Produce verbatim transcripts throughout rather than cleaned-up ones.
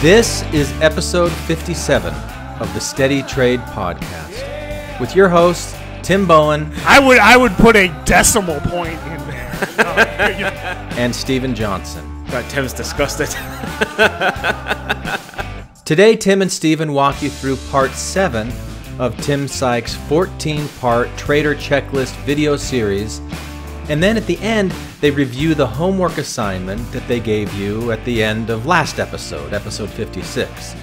This is episode fifty-seven of the Steady Trade Podcast with your host, Tim Bowen. I would I would put a decimal point in there. And Steven Johnson. God, Tim's disgusted. Today, Tim and Steven walk you through part seven of Tim Sykes' fourteen-part Trader Checklist video series. And then at the end, they review the homework assignment that they gave you at the end of last episode, episode fifty-six.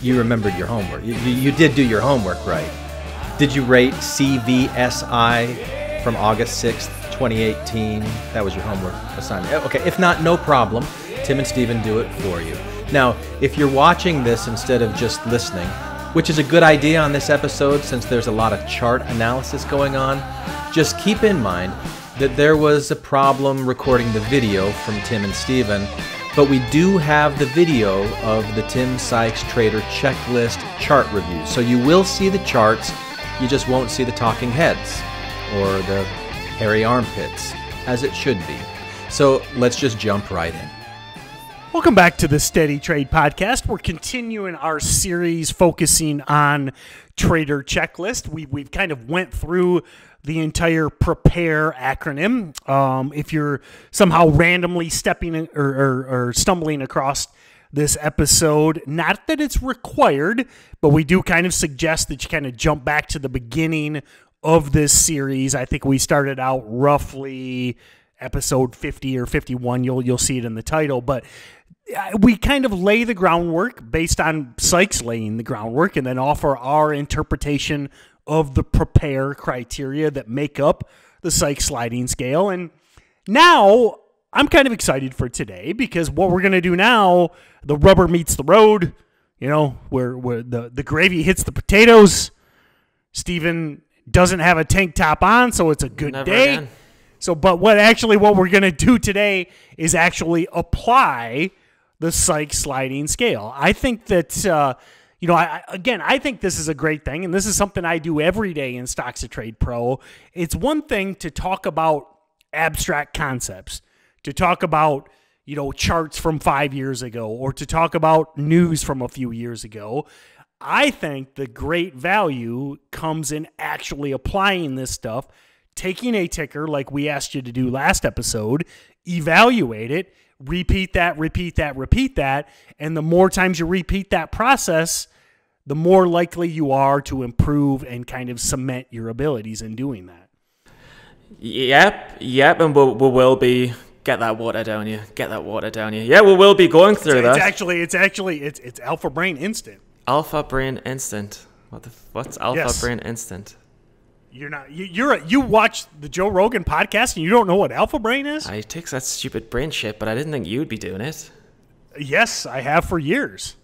You remembered your homework. You, you did do your homework right. Did you rate C V S I from August sixth, twenty eighteen? That was your homework assignment. Okay, if not, no problem. Tim and Steven do it for you. Now, if you're watching this instead of just listening, which is a good idea on this episode since there's a lot of chart analysis going on, just keep in mind that there was a problem recording the video from Tim and Steven, but we do have the video of the Tim Sykes Trader Checklist chart review. So you will see the charts, you just won't see the talking heads or the hairy armpits, as it should be. So let's just jump right in. Welcome back to the Steady Trade Podcast. We're continuing our series focusing on Trader Checklist. We, we've kind of went through the entire PREPARE acronym. Um, if you're somehow randomly stepping in or, or, or stumbling across this episode, not that it's required, but we do kind of suggest that you kind of jump back to the beginning of this series. I think we started out roughly episode fifty or fifty-one. You'll, you'll see it in the title, but we kind of lay the groundwork based on Sykes laying the groundwork and then offer our interpretation of the PREPARE criteria that make up the Sykes Sliding Scale. And now I'm kind of excited for today because what we're going to do now, the rubber meets the road, you know, where, where the, the gravy hits the potatoes. Steven doesn't have a tank top on, so it's a good Never day. Again. So, but what actually what we're going to do today is actually apply the Sykes Sliding Scale. I think that, uh, you know, I, again, I think this is a great thing, and this is something I do every day in Stocks to Trade Pro. It's one thing to talk about abstract concepts, to talk about, you know, charts from five years ago, or to talk about news from a few years ago. I think the great value comes in actually applying this stuff, taking a ticker like we asked you to do last episode, evaluate it, repeat that, repeat that, repeat that. And the more times you repeat that process, the more likely you are to improve and kind of cement your abilities in doing that. Yep, yep. And we'll, we will be, get that water down you, get that water down you. Yeah, we will be going through that. It's actually, it's actually, it's it's Alpha Brain Instant. Alpha Brain Instant. What the, what's Alpha yes. Brain Instant? You're not, you, you're, a, you watch the Joe Rogan podcast and you don't know what Alpha Brain is? I take that stupid brain shit, but I didn't think you'd be doing it. Yes, I have for years.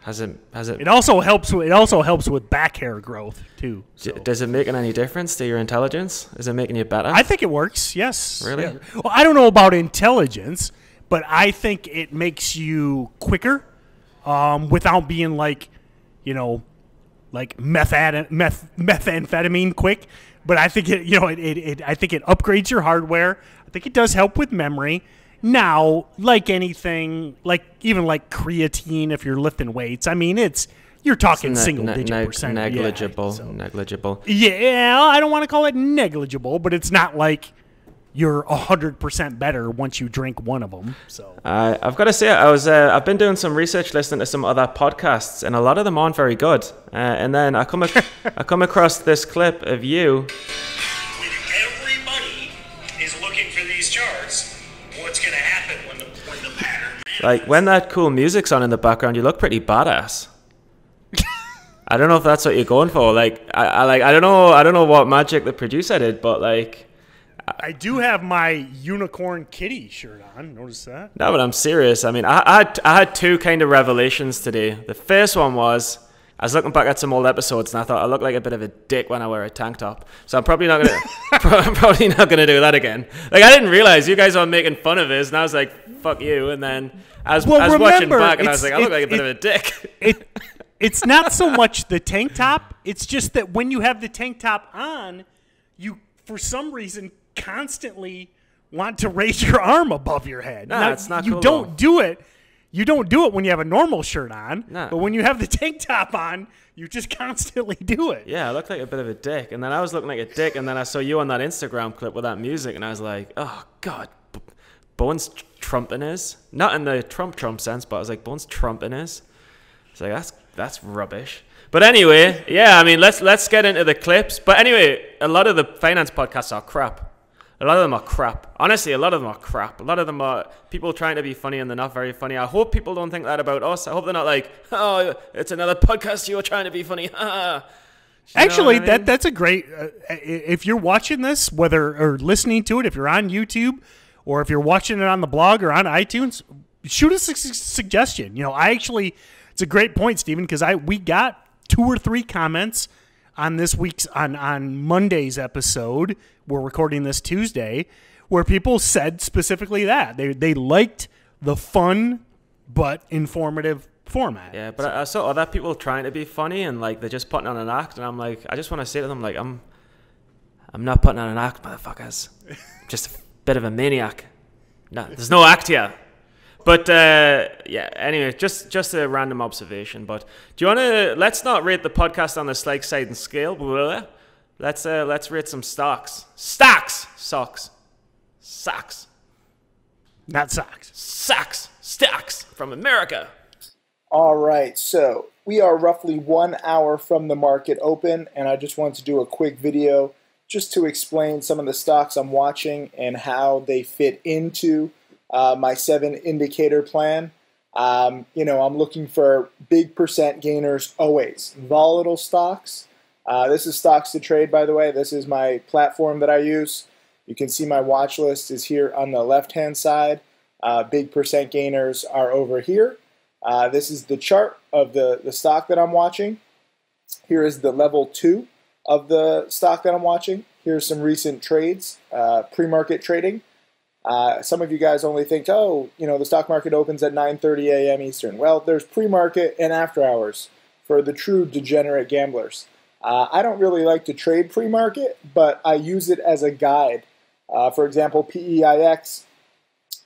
Has it, has it? It also helps, it also helps with back hair growth too. So. Does it make any difference to your intelligence? Is it making you better? I think it works. Yes. Really? Yeah. Well, I don't know about intelligence, but I think it makes you quicker, um, without being like, you know, like meth, meth, methamphetamine quick, but I think it, you know, it, it, it, I think it upgrades your hardware. I think it does help with memory. Now, like anything, like even like creatine, if you're lifting weights, I mean, it's, you're talking it's single digit percent. Negligible, yeah, so. negligible. Yeah. I don't want to call it negligible, but it's not like you're a hundred percent better once you drink one of them. So uh, I've got to say, I was uh, I've been doing some research, listening to some other podcasts, and a lot of them aren't very good. Uh, and then I come I come across this clip of you. When everybody is looking for these charts, what's going to happen when the when the pattern? Like when that cool music's on in the background, you look pretty badass. I don't know if that's what you're going for. Like I, I like I don't know I don't know what magic the producer did, but like. I do have my unicorn kitty shirt on. Notice that? No, but I'm serious. I mean, I, I, I had two kind of revelations today. The first one was I was looking back at some old episodes, and I thought I look like a bit of a dick when I wear a tank top. So I'm probably not gonna, pro probably not gonna do that again. Like I didn't realize you guys were making fun of us, and I was like, "Fuck you!" And then I was, well, I was remember, watching back, and I was like, "I look it, like a bit it, of a dick." It, it's not so much the tank top. It's just that when you have the tank top on, you for some reason. Constantly want to raise your arm above your head. No, nah, it's not. You cool don't though. do it. You don't do it when you have a normal shirt on, nah. But when you have the tank top on, you just constantly do it. Yeah, I look like a bit of a dick. And then I was looking like a dick, and then I saw you on that Instagram clip with that music, and I was like, oh, God, Bowen's trumping his. Not in the Trump Trump sense, but I was like, Bowen's trumping his. It's like, that's, that's rubbish. But anyway, yeah, I mean, let's, let's get into the clips. But anyway, a lot of the finance podcasts are crap. A lot of them are crap. Honestly, a lot of them are crap. A lot of them are people trying to be funny and they're not very funny. I hope people don't think that about us. I hope they're not like, oh, it's another podcast. You were trying to be funny. Actually, I mean? that that's a great, uh, if you're watching this, whether or listening to it, if you're on YouTube or if you're watching it on the blog or on iTunes, shoot us a su suggestion. You know, I actually, it's a great point, Stephen, because I we got two or three comments on this week's, on, on Monday's episode. We're recording this Tuesday, where people said specifically that they, they liked the fun but informative format. Yeah, but so. I, I saw other people trying to be funny and like they're just putting on an act, and I'm like, I just want to say to them, like, I'm I'm not putting on an act, motherfuckers. Just a bit of a maniac. No, there's no act here. But uh, yeah, anyway, just just a random observation. But do you want to? Let's not rate the podcast on the Sykes Sliding Scale. Blah. Let's uh, let's rate some stocks. Stocks, socks, socks, not socks. Socks, stocks from America. All right, so we are roughly one hour from the market open, and I just wanted to do a quick video just to explain some of the stocks I'm watching and how they fit into Uh, my seven indicator plan. Um, you know, I'm looking for big percent gainers always. Volatile stocks. Uh, this is Stocks to Trade, by the way. This is my platform that I use. You can see my watch list is here on the left-hand side. Uh, big percent gainers are over here. Uh, this is the chart of the, the stock that I'm watching. Here is the level two of the stock that I'm watching. Here's some recent trades, uh, pre-market trading. Uh, some of you guys only think, oh, you know, the stock market opens at nine thirty A M Eastern. Well, there's pre-market and after hours for the true degenerate gamblers. Uh, I don't really like to trade pre-market, but I use it as a guide. Uh, for example, P E I X,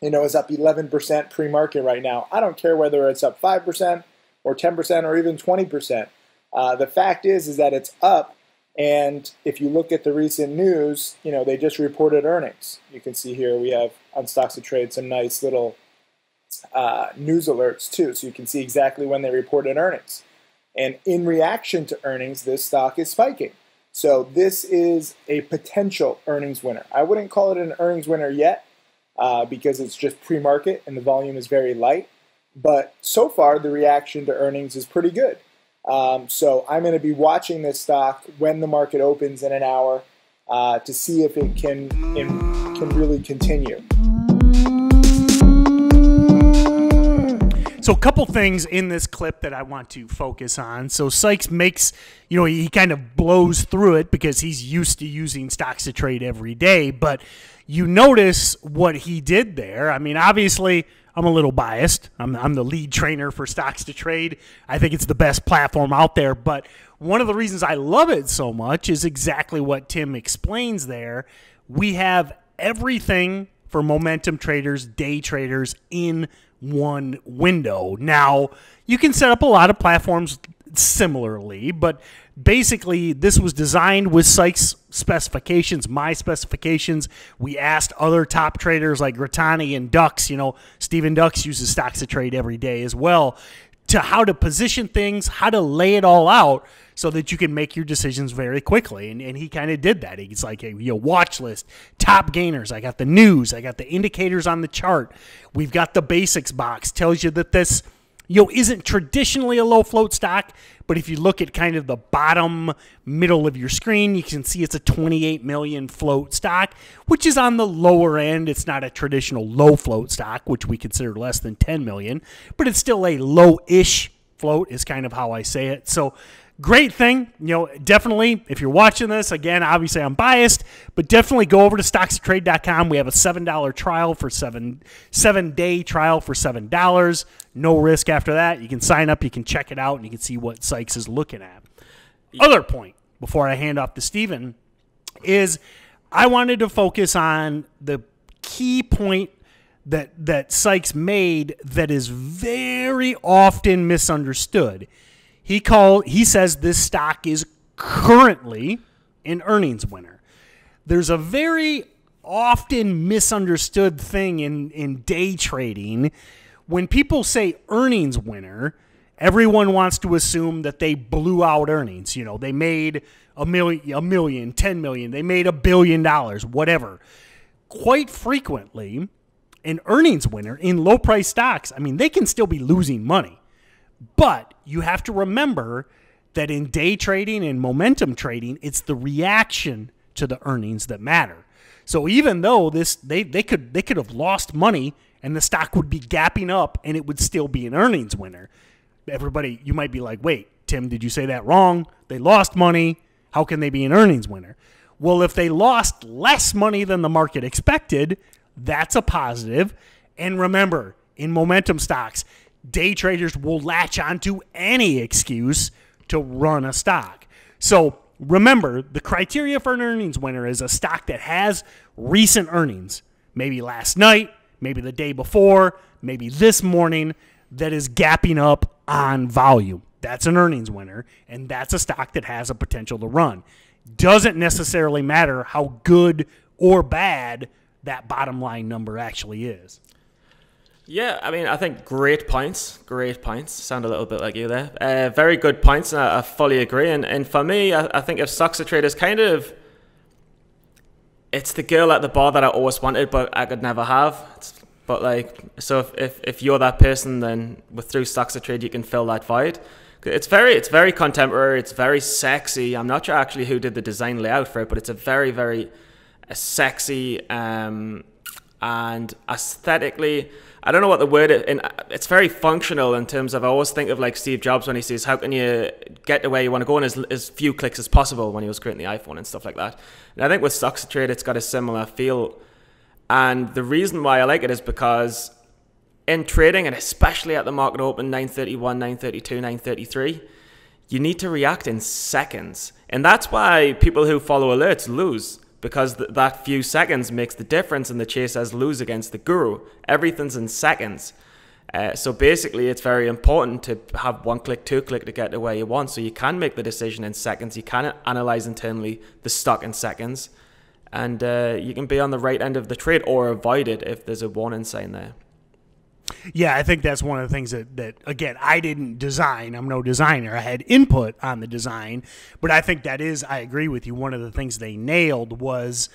you know, is up eleven percent pre-market right now. I don't care whether it's up five percent or ten percent or even twenty percent. Uh, the fact is, is that it's up. And if you look at the recent news, you know, they just reported earnings. You can see here we have on Stocks to Trade some nice little uh, news alerts too. So you can see exactly when they reported earnings. And in reaction to earnings, this stock is spiking. So this is a potential earnings winner. I wouldn't call it an earnings winner yet uh, because it's just pre-market and the volume is very light. But so far, the reaction to earnings is pretty good. Um, so I'm going to be watching this stock when the market opens in an hour uh, to see if it can, it can really continue. So a couple things in this clip that I want to focus on. So Sykes makes, you know, he kind of blows through it because he's used to using Stocks to Trade every day. But you notice what he did there. I mean, obviously, I'm a little biased. I'm, I'm the lead trainer for Stocks to Trade. I think it's the best platform out there. But one of the reasons I love it so much is exactly what Tim explains there. We have everything for momentum traders, day traders in one window. Now, you can set up a lot of platforms similarly, but basically this was designed with Sykes specifications, my specifications. We asked other top traders like Grittani and Ducks, you know, Stephen Ducks uses Stocks to Trade every day as well, to how to position things, how to lay it all out so that you can make your decisions very quickly. And, and he kind of did that. He's like, hey, you know, watch list, top gainers. I got the news. I got the indicators on the chart. We've got the basics box, tells you that this, you know, isn't traditionally a low float stock, but if you look at kind of the bottom middle of your screen, you can see it's a twenty-eight million float stock, which is on the lower end. It's not a traditional low float stock, which we consider less than ten million, but it's still a low-ish float is kind of how I say it. So great thing, you know, definitely if you're watching this, again, obviously I'm biased, but definitely go over to stocks to trade dot com. We have a seven dollar trial for seven, seven day trial for seven dollars. No risk after that. You can sign up, you can check it out, and you can see what Sykes is looking at. Other point, before I hand off to Steven, is I wanted to focus on the key point that that Sykes made that is very often misunderstood. He called he says this stock is currently an earnings winner. There's a very often misunderstood thing in in day trading. When people say earnings winner, everyone wants to assume that they blew out earnings. You know, they made a million, a million, ten million, they made a billion dollars, whatever. Quite frequently, an earnings winner in low price stocks, I mean, they can still be losing money. But you have to remember that in day trading and momentum trading, it's the reaction to the earnings that matter. So even though this they they could they could have lost money and the stock would be gapping up and it would still be an earnings winner. Everybody, you might be like, wait, Tim, did you say that wrong? They lost money. How can they be an earnings winner? Well, if they lost less money than the market expected, that's a positive. And remember, in momentum stocks, day traders will latch onto any excuse to run a stock. So remember, the criteria for an earnings winner is a stock that has recent earnings, maybe last night, maybe the day before, maybe this morning, that is gapping up on volume. That's an earnings winner, and that's a stock that has a potential to run. Doesn't necessarily matter how good or bad that bottom line number actually is. Yeah, I mean, I think great points, great points. Sound a little bit like you there. Uh, very good points, and I, I fully agree. And, and for me, I, I think if Stocks to Trade is kind of, it's the girl at the bar that I always wanted, but I could never have. It's, but like, so if, if, if you're that person, then with through Stocks to Trade, you can fill that void. It's very, it's very contemporary. It's very sexy. I'm not sure actually who did the design layout for it, but it's a very, very a sexy um, and aesthetically, I don't know what the word is, and it's very functional in terms of, I always think of like Steve Jobs when he says, how can you get to where you want to go in as, as few clicks as possible, when he was creating the iPhone and stuff like that. And I think with Stocks to Trade, it's got a similar feel. And the reason why I like it is because in trading, and especially at the market open, nine thirty-one, nine thirty-two, nine thirty-three, you need to react in seconds. And that's why people who follow alerts lose, because th that few seconds makes the difference in the chasers lose against the guru. Everything's in seconds. Uh, so basically, it's very important to have one click, two click to get to where you want. So you can make the decision in seconds. You can analyze internally the stock in seconds. And uh, you can be on the right end of the trade or avoid it if there's a warning sign there. Yeah, I think that's one of the things that, that, again, I didn't design. I'm no designer. I had input on the design. But I think that is, I agree with you, one of the things they nailed was,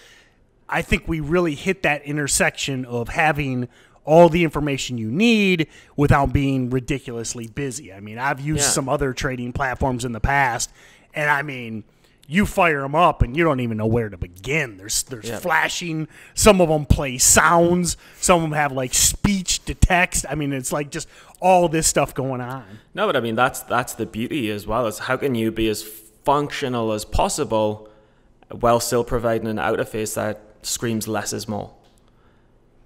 I think we really hit that intersection of having all the information you need without being ridiculously busy. I mean, I've used yeah. some other trading platforms in the past, and I mean, you fire them up and you don't even know where to begin. There's there's yeah. flashing. Some of them play sounds. Some of them have like speech to text. I mean, it's like just all this stuff going on. No, but I mean, that's that's the beauty as well, is how can you be as functional as possible while still providing an interface that screams less is more.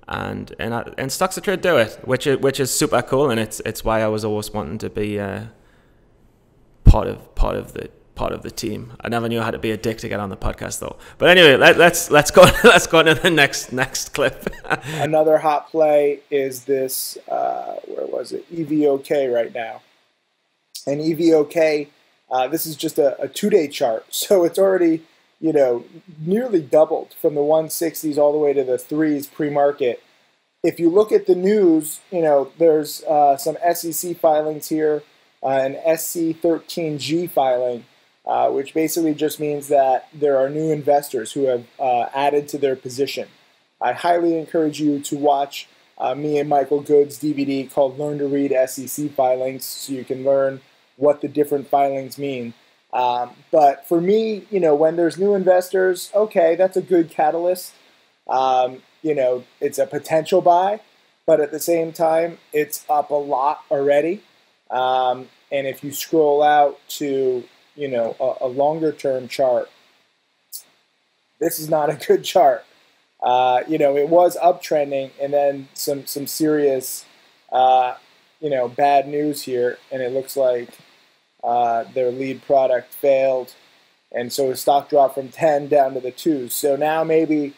And and I, and Stocks to Trade do it, which is, which is super cool, and it's it's why I was always wanting to be uh, part of part of the. part of the team. I never knew how to be a dick to get on the podcast, though. But anyway, let, let's let's go let's go to the next next clip. Another hot play is this. Uh, where was it? E V O K right now. And E V O K, uh, this is just a, a two-day chart, so it's already you know nearly doubled from the one sixties all the way to the threes pre-market. If you look at the news, you know there's uh, some S E C filings here, uh, an S C thirteen G filing. Uh, which basically just means that there are new investors who have uh, added to their position. I highly encourage you to watch uh, me and Michael Good's D V D called Learn to Read S E C Filings, so you can learn what the different filings mean. Um, but for me, you know, when there's new investors, okay, that's a good catalyst. Um, you know, it's a potential buy, but at the same time, it's up a lot already. Um, and if you scroll out to you know, a, a longer-term chart, this is not a good chart. Uh, you know, it was uptrending, and then some some serious, uh, you know, bad news here, and it looks like uh, their lead product failed, and so the stock dropped from ten down to the twos. So now maybe,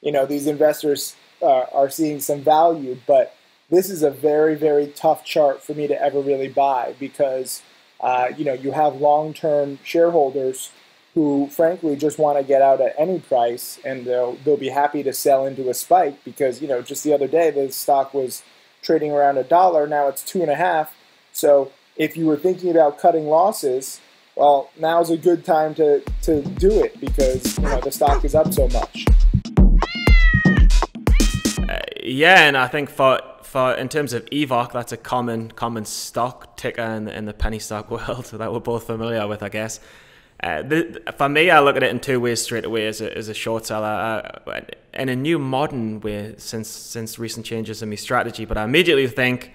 you know, these investors uh, are seeing some value, but this is a very, very tough chart for me to ever really buy because uh, you know, you have long-term shareholders who frankly just want to get out at any price, and they'll, they'll be happy to sell into a spike because, you know, just the other day the stock was trading around a dollar, now it's two and a half. So if you were thinking about cutting losses, well, now's a good time to, to do it because, you know, the stock is up so much. Uh, yeah, and I think for, for in terms of E V O K, that's a common common stock ticker in, in the penny stock world that we're both familiar with, I guess. Uh, the, for me, I look at it in two ways straight away as a, as a short seller, uh, in a new modern way since since recent changes in my strategy. But I immediately think,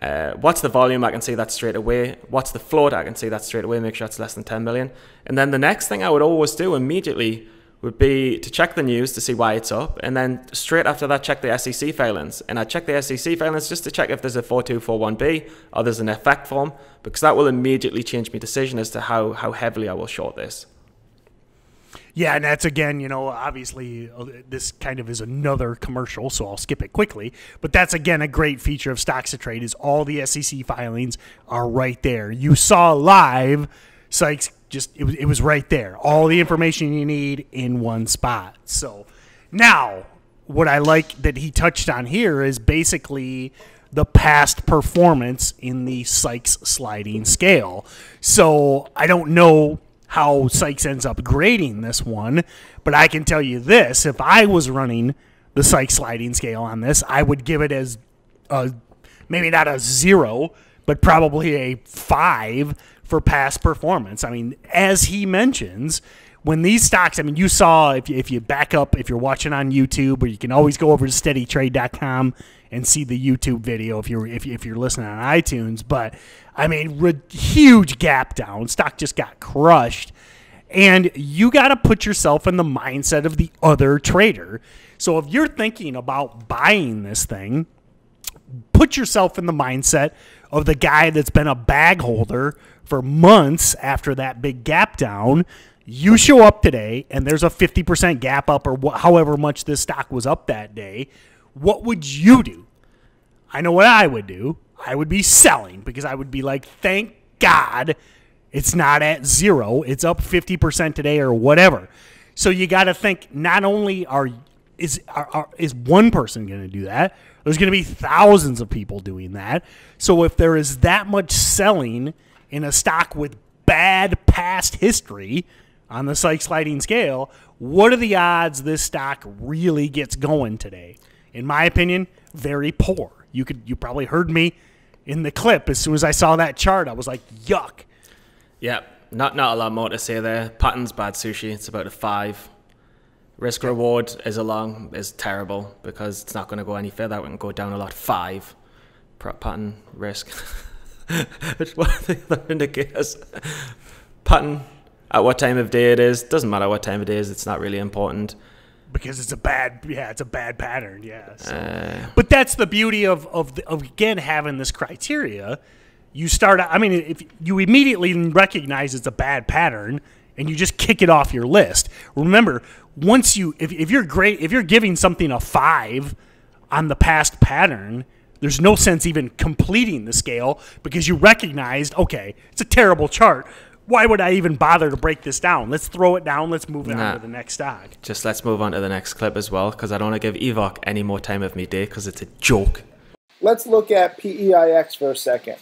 uh, what's the volume? I can see that straight away. What's the float? I can see that straight away. Make sure it's less than ten million. And then the next thing I would always do immediately would be to check the news to see why it's up. And then straight after that, check the S E C filings. And I check the S E C filings just to check if there's a four two four one B or there's an effect form, because that will immediately change my decision as to how, how heavily I will short this. Yeah, and that's, again, you know, obviously this kind of is another commercial, so I'll skip it quickly. But that's, again, a great feature of Stocks to Trade is all the S E C filings are right there. You saw live Sykes. Just it was, it was right there. All the information you need in one spot. So now what I like that he touched on here is basically the past performance in the Sykes sliding scale. So I don't know how Sykes ends up grading this one, but I can tell you this. If I was running the Sykes sliding scale on this, I would give it as a, maybe not a zero, but probably a five for past performance. I mean, as he mentions, when these stocks, I mean, you saw, if you, if you back up, if you're watching on YouTube, or you can always go over to steady trade dot com and see the YouTube video if you're, if, if you're listening on iTunes. But, I mean, huge gap down. Stock just got crushed. And you got to put yourself in the mindset of the other trader. So if you're thinking about buying this thing, put yourself in the mindset of the guy that's been a bag holder for months after that big gap down. You show up today and there's a fifty percent gap up, or wh however much this stock was up that day. What would you do? I know what I would do. I would be selling, because I would be like, thank God it's not at zero. It's up fifty percent today or whatever. So you got to think, not only are is are, are, is one person going to do that, there's going to be thousands of people doing that. So if there is that much selling in a stock with bad past history on the Sykes sliding scale, what are the odds this stock really gets going today? In my opinion, very poor. You could, you probably heard me in the clip. As soon as I saw that chart, I was like, yuck. Yeah, not, not a lot more to say there. Pattern's bad sushi. It's about a five. Risk reward is a long, is terrible, because it's not going to go any further. It can go down a lot. Five. Pattern, risk. What are the other indicators? Pattern, at what time of day it is. Doesn't matter what time of day it is. It's not really important, because it's a bad, yeah, it's a bad pattern. Yeah. So. Uh, but that's the beauty of of, the, of again having this criteria. You start. I mean, if you immediately recognize it's a bad pattern, and you just kick it off your list. Remember, once you, if if you're great, if you're giving something a five on the past pattern, there's no sense even completing the scale, because you recognized, okay, it's a terrible chart. Why would I even bother to break this down? Let's throw it down. Let's move nah, on to the next stock. Just let's move on to the next clip as well, because I don't want to give E V O K any more time of my day, because it's a joke. Let's look at P E I X for a second.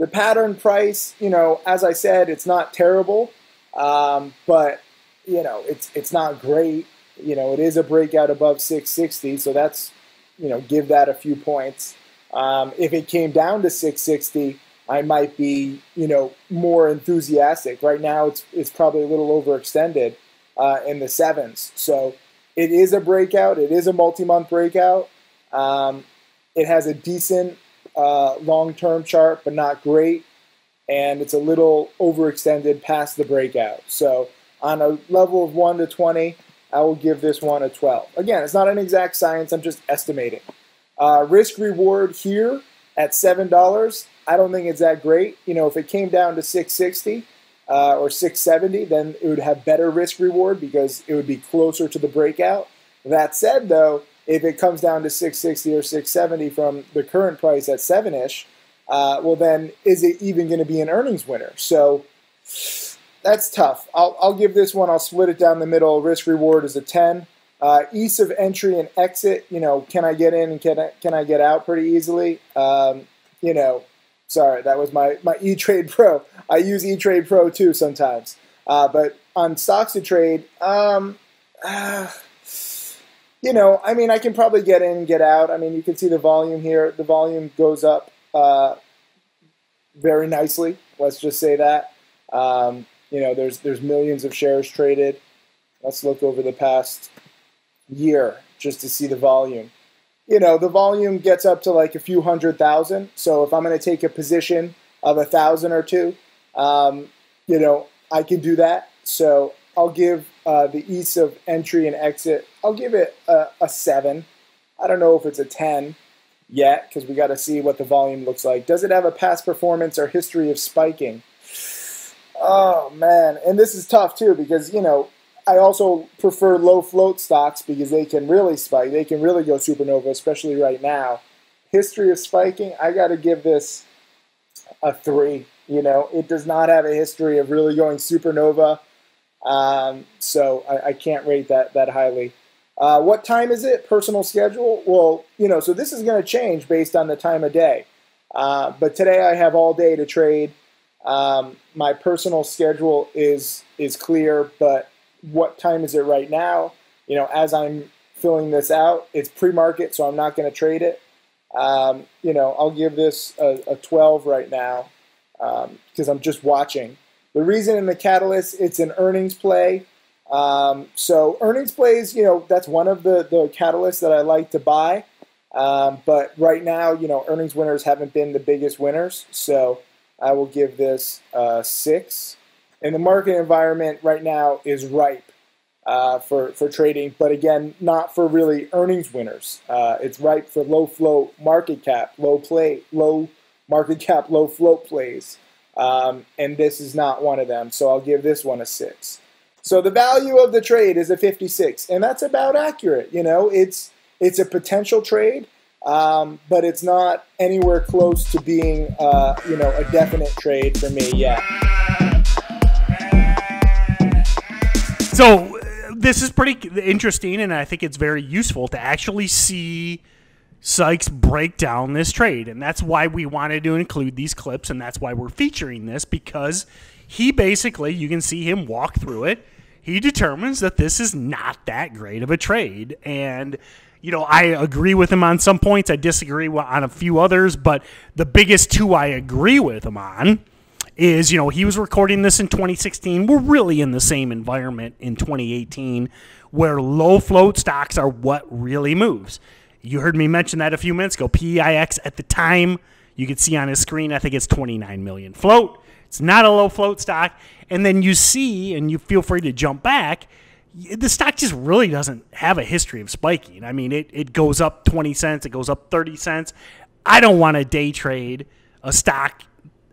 The pattern price, you know, as I said, it's not terrible, um, but, you know, it's, it's not great. You know, it is a breakout above six sixty, so that's, you know, give that a few points. Um, if it came down to six sixty, I might be, you know, more enthusiastic. Right now, it's, it's probably a little overextended uh, in the sevens. So it is a breakout. It is a multi-month breakout. Um, it has a decent uh, long-term chart, but not great. And it's a little overextended past the breakout. So on a level of one to twenty, I will give this one a twelve. Again, it's not an exact science. I'm just estimating. Uh, risk reward here at seven dollars, I don't think it's that great. You know, if it came down to six sixty uh, or six seventy, then it would have better risk reward, because it would be closer to the breakout. That said, though, if it comes down to six sixty or six seventy from the current price at seven-ish, uh, well, then is it even going to be an earnings winner? So that's tough. I'll, I'll give this one. I'll split it down the middle. Risk reward is a ten. Uh, ease of entry and exit, you know, can I get in and can I, can I get out pretty easily? Um, you know, sorry, that was my, my E-Trade Pro. I use E-Trade Pro too sometimes. Uh, but on Stocks to Trade, um, uh, you know, I mean, I can probably get in and get out. I mean, you can see the volume here. The volume goes up uh, very nicely. Let's just say that. Um, you know, there's, there's millions of shares traded. Let's look over the past year just to see the volume. You know, the volume gets up to like a few hundred thousand. So if I'm going to take a position of a thousand or two, um, you know, I can do that. So I'll give uh, the ease of entry and exit, I'll give it a, a seven. I don't know if it's a ten yet because we got to see what the volume looks like. Does it have a past performance or history of spiking? Oh, man. And this is tough too because, you know, I also prefer low float stocks because they can really spike. They can really go supernova, especially right now. History of spiking, I got to give this a three. You know, it does not have a history of really going supernova. Um, so I, I can't rate that that highly. Uh, what time is it? Personal schedule? Well, you know, so this is going to change based on the time of day. Uh, but today I have all day to trade. Um, my personal schedule is is clear, but what time is it right now? You know, as I'm filling this out, it's pre-market, so I'm not going to trade it. Um, you know, I'll give this a, a twelve right now because um, I'm just watching. The reason in the catalyst, it's an earnings play. Um, so earnings plays, you know, that's one of the, the catalysts that I like to buy. Um, but right now, you know, earnings winners haven't been the biggest winners. So I will give this a six. And the market environment right now is ripe uh, for, for trading, but again, not for really earnings winners. Uh, it's ripe for low float market cap, low play, low market cap, low float plays. Um, and this is not one of them, so I'll give this one a six. So the value of the trade is a fifty-six, and that's about accurate. You know, it's, it's a potential trade, um, but it's not anywhere close to being uh, you know, a definite trade for me yet. So this is pretty interesting, and I think it's very useful to actually see Sykes break down this trade. And that's why we wanted to include these clips, and that's why we're featuring this, because he basically, you can see him walk through it. He determines that this is not that great of a trade. And, you know, I agree with him on some points. I disagree on a few others, but the biggest two I agree with him on is, you know, he was recording this in twenty sixteen. We're really in the same environment in twenty eighteen where low float stocks are what really moves. You heard me mention that a few minutes ago. P E I X at the time, you could see on his screen, I think it's twenty-nine million float. It's not a low float stock. And then you see, and you feel free to jump back, the stock just really doesn't have a history of spiking. I mean, it, it goes up twenty cents. It goes up thirty cents. I don't want to day trade a stock.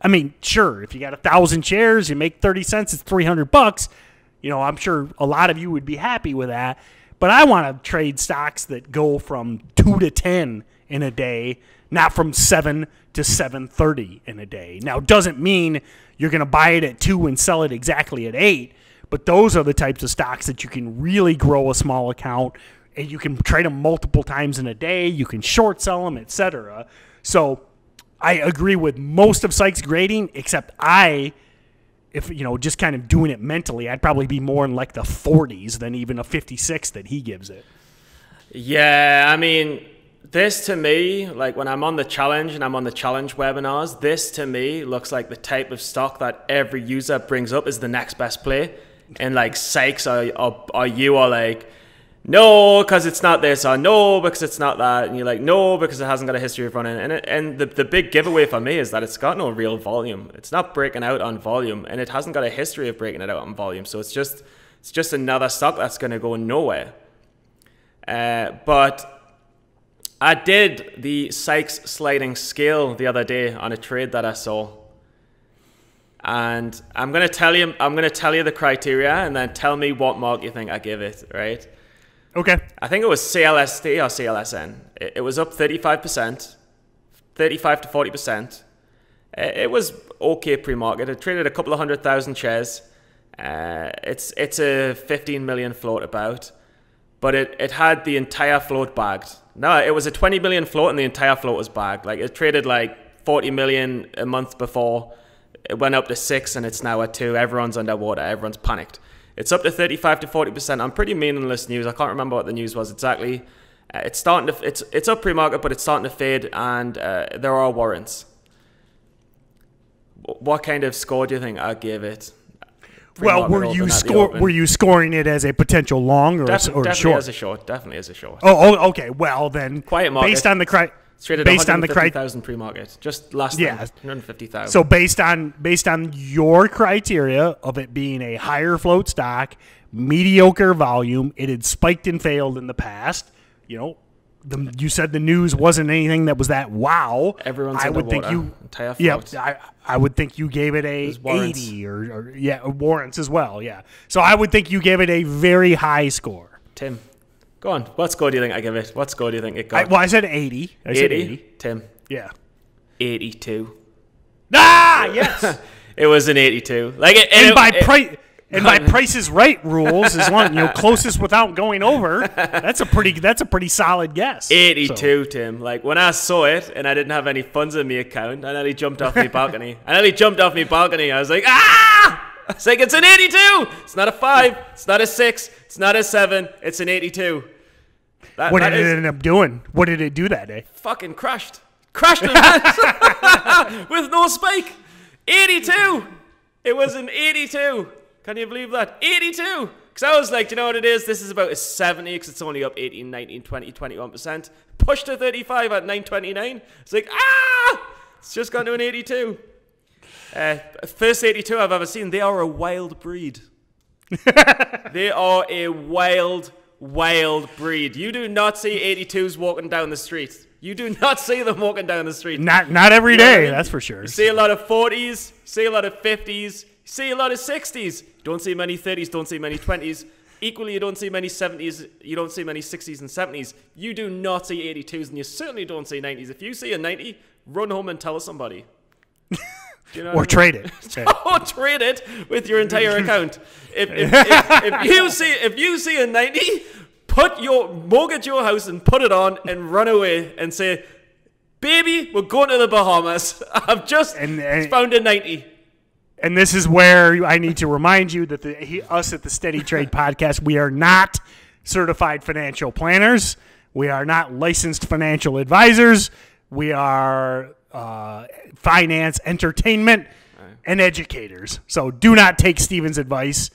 I mean, sure, if you got a thousand shares, you make thirty cents, it's three hundred bucks. You know, I'm sure a lot of you would be happy with that. But I want to trade stocks that go from two to ten in a day, not from seven to seven thirty in a day. Now, it doesn't mean you're going to buy it at two and sell it exactly at eight, but those are the types of stocks that you can really grow a small account, and you can trade them multiple times in a day, you can short sell them, et cetera. So I agree with most of Sykes' grading, except I, if you know, just kind of doing it mentally, I'd probably be more in like the forties than even a fifty-six that he gives it. Yeah, I mean, this to me, like when I'm on the challenge and I'm on the challenge webinars, this to me looks like the type of stock that every user brings up as the next best play. And like Sykes or, or, or you are like, no, because it's not this, or no, because it's not that. And you're like, no, because it hasn't got a history of running. And, it, and the, the big giveaway for me is that it's got no real volume. It's not breaking out on volume, and it hasn't got a history of breaking it out on volume. So it's just it's just another stock that's going to go nowhere. Uh, but I did the Sykes sliding scale the other day on a trade that I saw. And I'm going to tell you, I'm going to tell you the criteria, and then tell me what mark you think I give it, right? Okay. I think it was C L S T or C L S N. It, it was up thirty-five percent, thirty-five to forty percent. It was okay pre-market. It traded a couple of hundred thousand shares. Uh, it's it's a fifteen million float about, but it, it had the entire float bagged. No, it was a twenty million float and the entire float was bagged. Like it traded like forty million a month before. It went up to six and it's now at two. Everyone's underwater. Everyone's panicked. It's up to thirty-five to forty percent. I'm pretty meaningless news. I can't remember what the news was exactly. Uh, it's starting to it's it's up pre-market, but it's starting to fade, and uh, there are warrants. What kind of score do you think I gave it? Well, were you score were you scoring it as a potential long or, Defin or definitely short? As a short? Definitely as a short. Oh, oh okay. Well, then quiet market. Based on the cri traded based on the one hundred fifty thousand pre-market, just last yeah, one hundred fifty thousand. So based on based on your criteria of it being a higher float stock, mediocre volume, it had spiked and failed in the past. You know, the, you said the news wasn't anything that was that wow. Everyone's I would think you entire float. Yeah, I, I would think you gave it a eighty or, or yeah, warrants as well. Yeah, so I would think you gave it a very high score. Tim, go on. What score do you think I give it? What score do you think it got? I, well, I said eighty. I eighty. Said eighty. Tim. Yeah. eighty-two. Ah, yes. It was an eighty-two. Like it, and, and it, by price. And by Price is Right rules, is one you know closest without going over. That's a pretty. That's a pretty solid guess. Eighty-two, so. Tim. Like when I saw it, and I didn't have any funds in my account, I nearly jumped off my balcony. I nearly jumped off my balcony. I was like, ah! I was like, it's an eighty-two. It's not a five. It's not a six. It's not a seven. It's an eighty-two. That, what that did it end up doing? What did it do that day? Fucking crashed. Crashed it with no spike. Eighty-two. It was an eighty-two. Can you believe that? eighty-two! Because I was like, do you know what it is? This is about a seventy because it's only up eighteen, nineteen, twenty, twenty-one percent. Pushed to thirty-five at nine twenty-nine. It's like, ah! It's just gone to an eighty-two. Uh, first eighty-two I've ever seen. They are a wild breed. They are a wild, wild breed. You do not see eighty-twos walking down the street. You do not see them walking down the street. Not, not every day, yeah, that's for sure. You see a lot of forties, see a lot of fifties. See a lot of sixties. Don't see many thirties. Don't see many twenties. Equally, you don't see many seventies. You don't see many sixties and seventies. You do not see eighty-twos, and you certainly don't see nineties. If you see a ninety, run home and tell somebody. You know or I mean? Trade it. Or trade it with your entire account. If, if, if, if you see if you see a ninety, put your mortgage your house and put it on and run away and say, "Baby, we're going to the Bahamas. I've just and, and, found a ninety." And this is where I need to remind you that the, he, us at the Steady Trade Podcast, we are not certified financial planners. We are not licensed financial advisors. We are uh, finance, entertainment, and educators. So do not take Steven's advice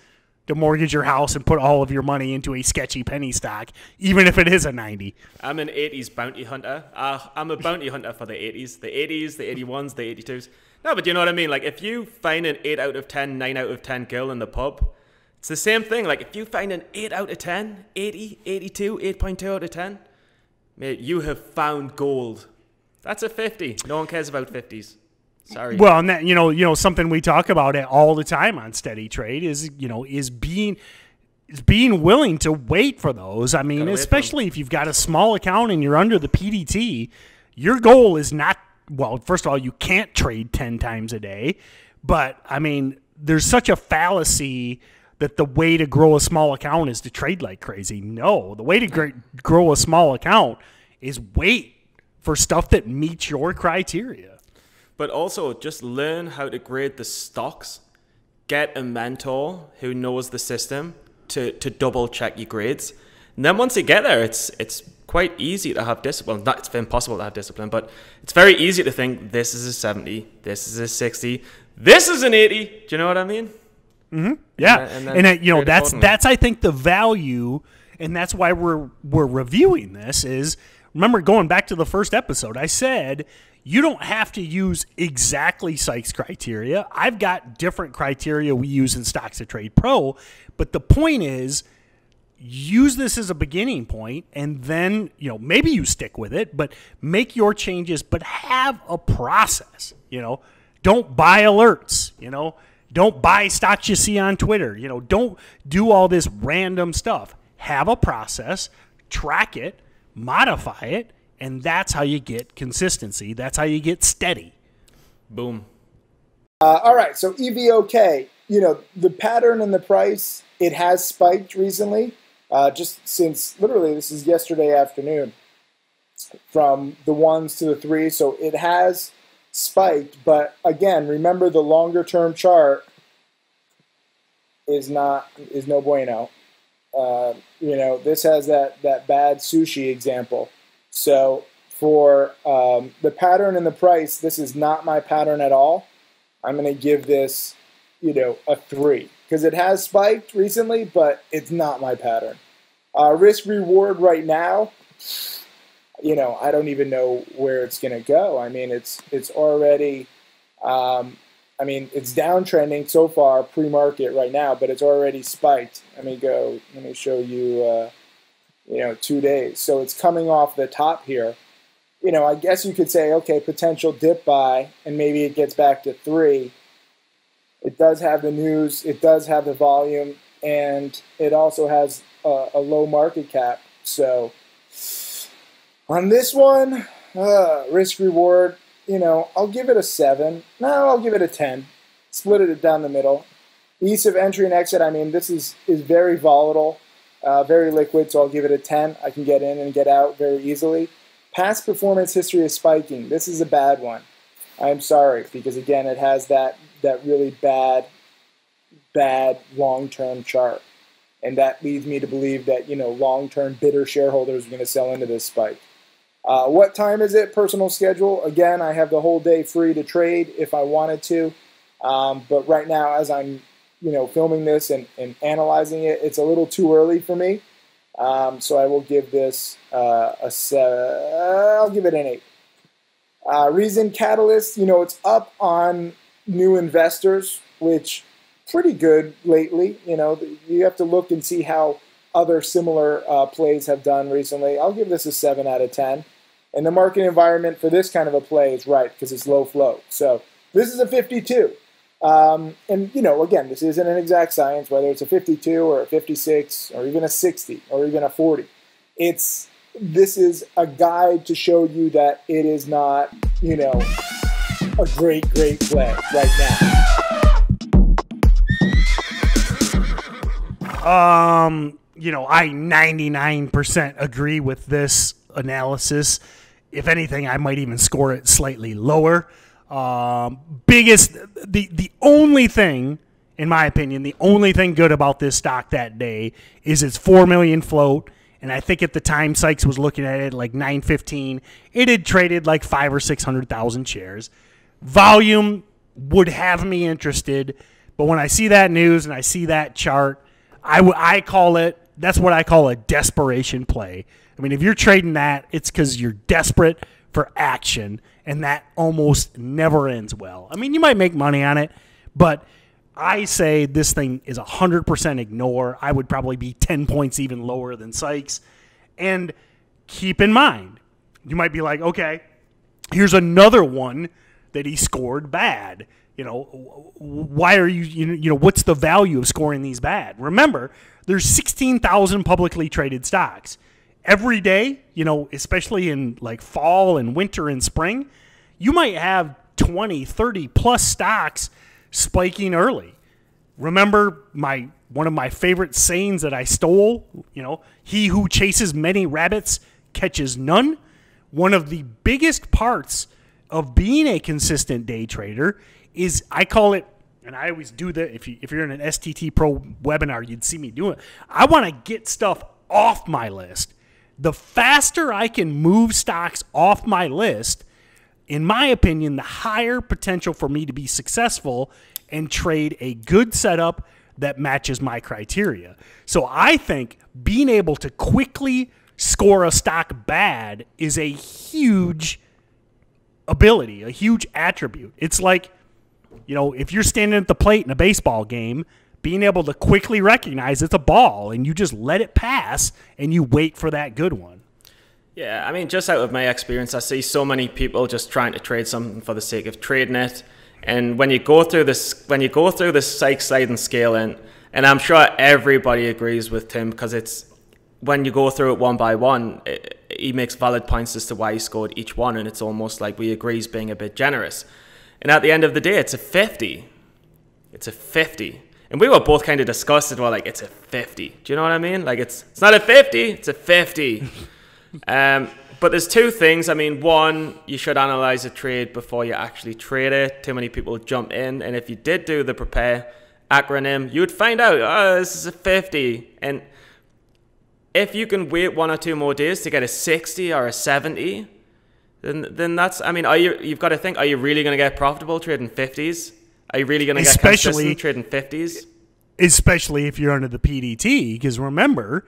to mortgage your house and put all of your money into a sketchy penny stock, even if it is a ninety. I'm an eighties bounty hunter. Uh, I'm a bounty hunter for the eighties. The eighties, the eighty-ones, the eighty-twos. No, but you know what I mean? Like, if you find an eight out of ten, nine out of ten girl in the pub, it's the same thing. Like, if you find an eight out of ten, eighty, eighty-two, eight point two out of ten, mate, you have found gold. That's a fifty. No one cares about fifties. Sorry. Well, and that, you know, you know, something we talk about all the time on Steady Trade is, you know, is being is being willing to wait for those. I mean, especially if you've got a small account and you're under the P D T, your goal is not, well, first of all, you can't trade ten times a day, but I mean, there's such a fallacy that the way to grow a small account is to trade like crazy. No, the way to grow a small account is wait for stuff that meets your criteria. But also, just learn how to grade the stocks. Get a mentor who knows the system to, to double-check your grades. And then once you get there, it's it's quite easy to have discipline. Well, it's impossible to have discipline, but it's very easy to think, this is a seventy, this is a sixty, this is an eighty. Do you know what I mean? Mm-hmm. Yeah. And, and, then and then, you know, that's, that's, I think, the value, and that's why we're, we're reviewing this is, remember going back to the first episode, I said, you don't have to use exactly Sykes criteria. I've got different criteria we use in Stocks to Trade Pro, but the point is use this as a beginning point and then, you know, maybe you stick with it, but make your changes, but have a process, you know. Don't buy alerts, you know. Don't buy stocks you see on Twitter, you know. Don't do all this random stuff. have a process, track it, modify it, and that's how you get consistency. That's how you get steady. Boom. Uh, all right, so E V O K, you know, the pattern and the price, it has spiked recently, uh, just since literally this is yesterday afternoon, from the ones to the three. So it has spiked, but again, remember the longer-term chart is not is no bueno. Uh, you know, this has that that bad sushi example. So for um, the pattern and the price, this is not my pattern at all. I'm going to give this, you know, a three because it has spiked recently, but it's not my pattern. Uh, risk reward right now, you know, I don't even know where it's going to go. I mean, it's it's already, um, I mean, it's downtrending so far pre-market right now, but it's already spiked. Let me go. Let me show you. Uh, you know, two days. So it's coming off the top here. You know, I guess you could say, okay, potential dip buy, and maybe it gets back to three. It does have the news, it does have the volume, and it also has a, a low market cap. So on this one, uh, risk reward, you know, I'll give it a seven. No, I'll give it a ten. Split it down the middle. Ease of entry and exit, I mean, this is, is very volatile. Uh, very liquid, so I'll give it a ten. I can get in and get out very easily. Past performance history is spiking. This is a bad one. I'm sorry, because again, it has that, that really bad, bad long-term chart. And that leads me to believe that, you know, long-term bitter shareholders are going to sell into this spike. Uh, what time is it? Personal schedule. Again, I have the whole day free to trade if I wanted to. Um, but right now, as I'm you know, filming this and, and analyzing it, it's a little too early for me. Um, so I will give this uh, a seven. I'll give it an eight. Uh, reason catalyst, you know, it's up on new investors, which pretty good lately. You know, you have to look and see how other similar uh, plays have done recently. I'll give this a seven out of ten. And the market environment for this kind of a play is right because it's low flow. So this is a fifty-two. Um, and, you know, again, this isn't an exact science, whether it's a fifty-two or a fifty-six or even a sixty or even a forty. It's, this is a guide to show you that it is not, you know, a great, great play right now. Um, you know, I ninety-nine percent agree with this analysis. If anything, I might even score it slightly lower. Um, biggest, the, the only thing, in my opinion, the only thing good about this stock that day is its four million float. And I think at the time Sykes was looking at it like nine fifteen, it had traded like five or six hundred thousand shares. Volume would have me interested. But when I see that news and I see that chart, I, w I call it, that's what I call a desperation play. I mean, if you're trading that, it's because you're desperate for action. And that almost never ends well. I mean, you might make money on it, but I say this thing is one hundred percent ignore. I would probably be ten points even lower than Sykes. And keep in mind, you might be like, okay, here's another one that he scored bad. You know, why are you, you know, what's the value of scoring these bad? Remember, there's sixteen thousand publicly traded stocks. Every day, you know, especially in like fall and winter and spring, you might have twenty, thirty plus stocks spiking early. Remember my one of my favorite sayings that I stole, you know, he who chases many rabbits catches none. One of the biggest parts of being a consistent day trader is, I call it, and I always do that, if, you, if you're in an S T T Pro webinar, you'd see me do it. I want to get stuff off my list. The faster I can move stocks off my list, in my opinion, the higher potential for me to be successful and trade a good setup that matches my criteria. So I think being able to quickly score a stock bad is a huge ability, a huge attribute. It's like, you know, if you're standing at the plate in a baseball game, being able to quickly recognize it's a ball and you just let it pass and you wait for that good one. Yeah, I mean, just out of my experience, I see so many people just trying to trade something for the sake of trading it. And when you go through this, when you go through this Sykes sliding scale, and and I'm sure everybody agrees with Tim because it's when you go through it one by one, it, he makes valid points as to why he scored each one, and it's almost like we agree he's being a bit generous. And at the end of the day, it's a fifty. It's a fifty. And we were both kind of disgusted. We're like, it's a fifty. Do you know what I mean? Like, it's it's not a fifty, it's a fifty. um, but there's two things. I mean, one, you should analyze a trade before you actually trade it. Too many people jump in. And if you did do the PREPARE acronym, you would find out, oh, this is a fifty. And if you can wait one or two more days to get a sixty or a seventy, then then that's, I mean, are you, you've got to think, are you really going to get profitable trading fifties? Are you really going to get consistent trading fifties? Especially if you're under the P D T, because remember,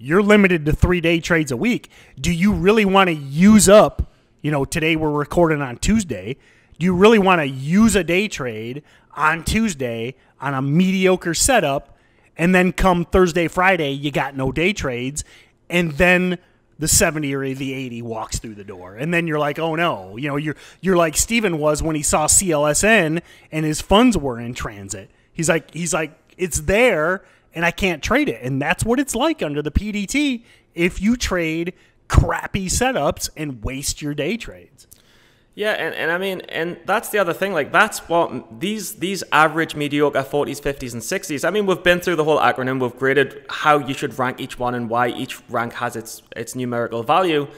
you're limited to three-day trades a week. Do you really want to use up, you know, today we're recording on Tuesday, do you really want to use a day trade on Tuesday on a mediocre setup, and then come Thursday, Friday, you got no day trades, and then the seventy or the eighty walks through the door, and then you're like, oh no, you know, you're you're like Steven was when he saw C L S N and his funds were in transit. He's like, he's like, it's there, and I can't trade it, and that's what it's like under the P D T if you trade crappy setups and waste your day trades. Yeah, and, and I mean, and that's the other thing. Like, that's what these these average mediocre forties, fifties, and sixties. I mean, we've been through the whole acronym. We've graded how you should rank each one and why each rank has its its numerical value.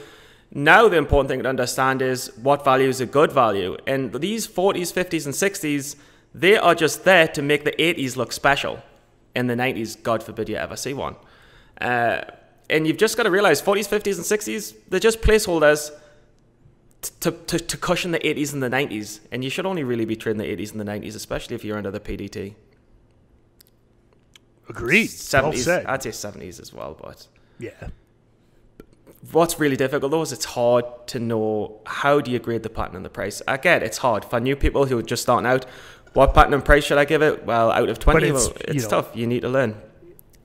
Now, the important thing to understand is what value is a good value. And these forties, fifties, and sixties, they are just there to make the eighties look special, and the nineties, God forbid you ever see one. Uh, and you've just got to realize forties, fifties, and sixties, they're just placeholders To, to, to cushion the eighties and the nineties, and you should only really be trading the eighties and the nineties, especially if you're under the P D T. Agreed. seventies, well said. I'd say seventies as well, but yeah. What's really difficult though is it's hard to know how do you grade the pattern and the price. Again, it's hard for new people who are just starting out. What pattern and price should I give it? Well, out of twenty, it's, well, it's you tough. Know, you need to learn.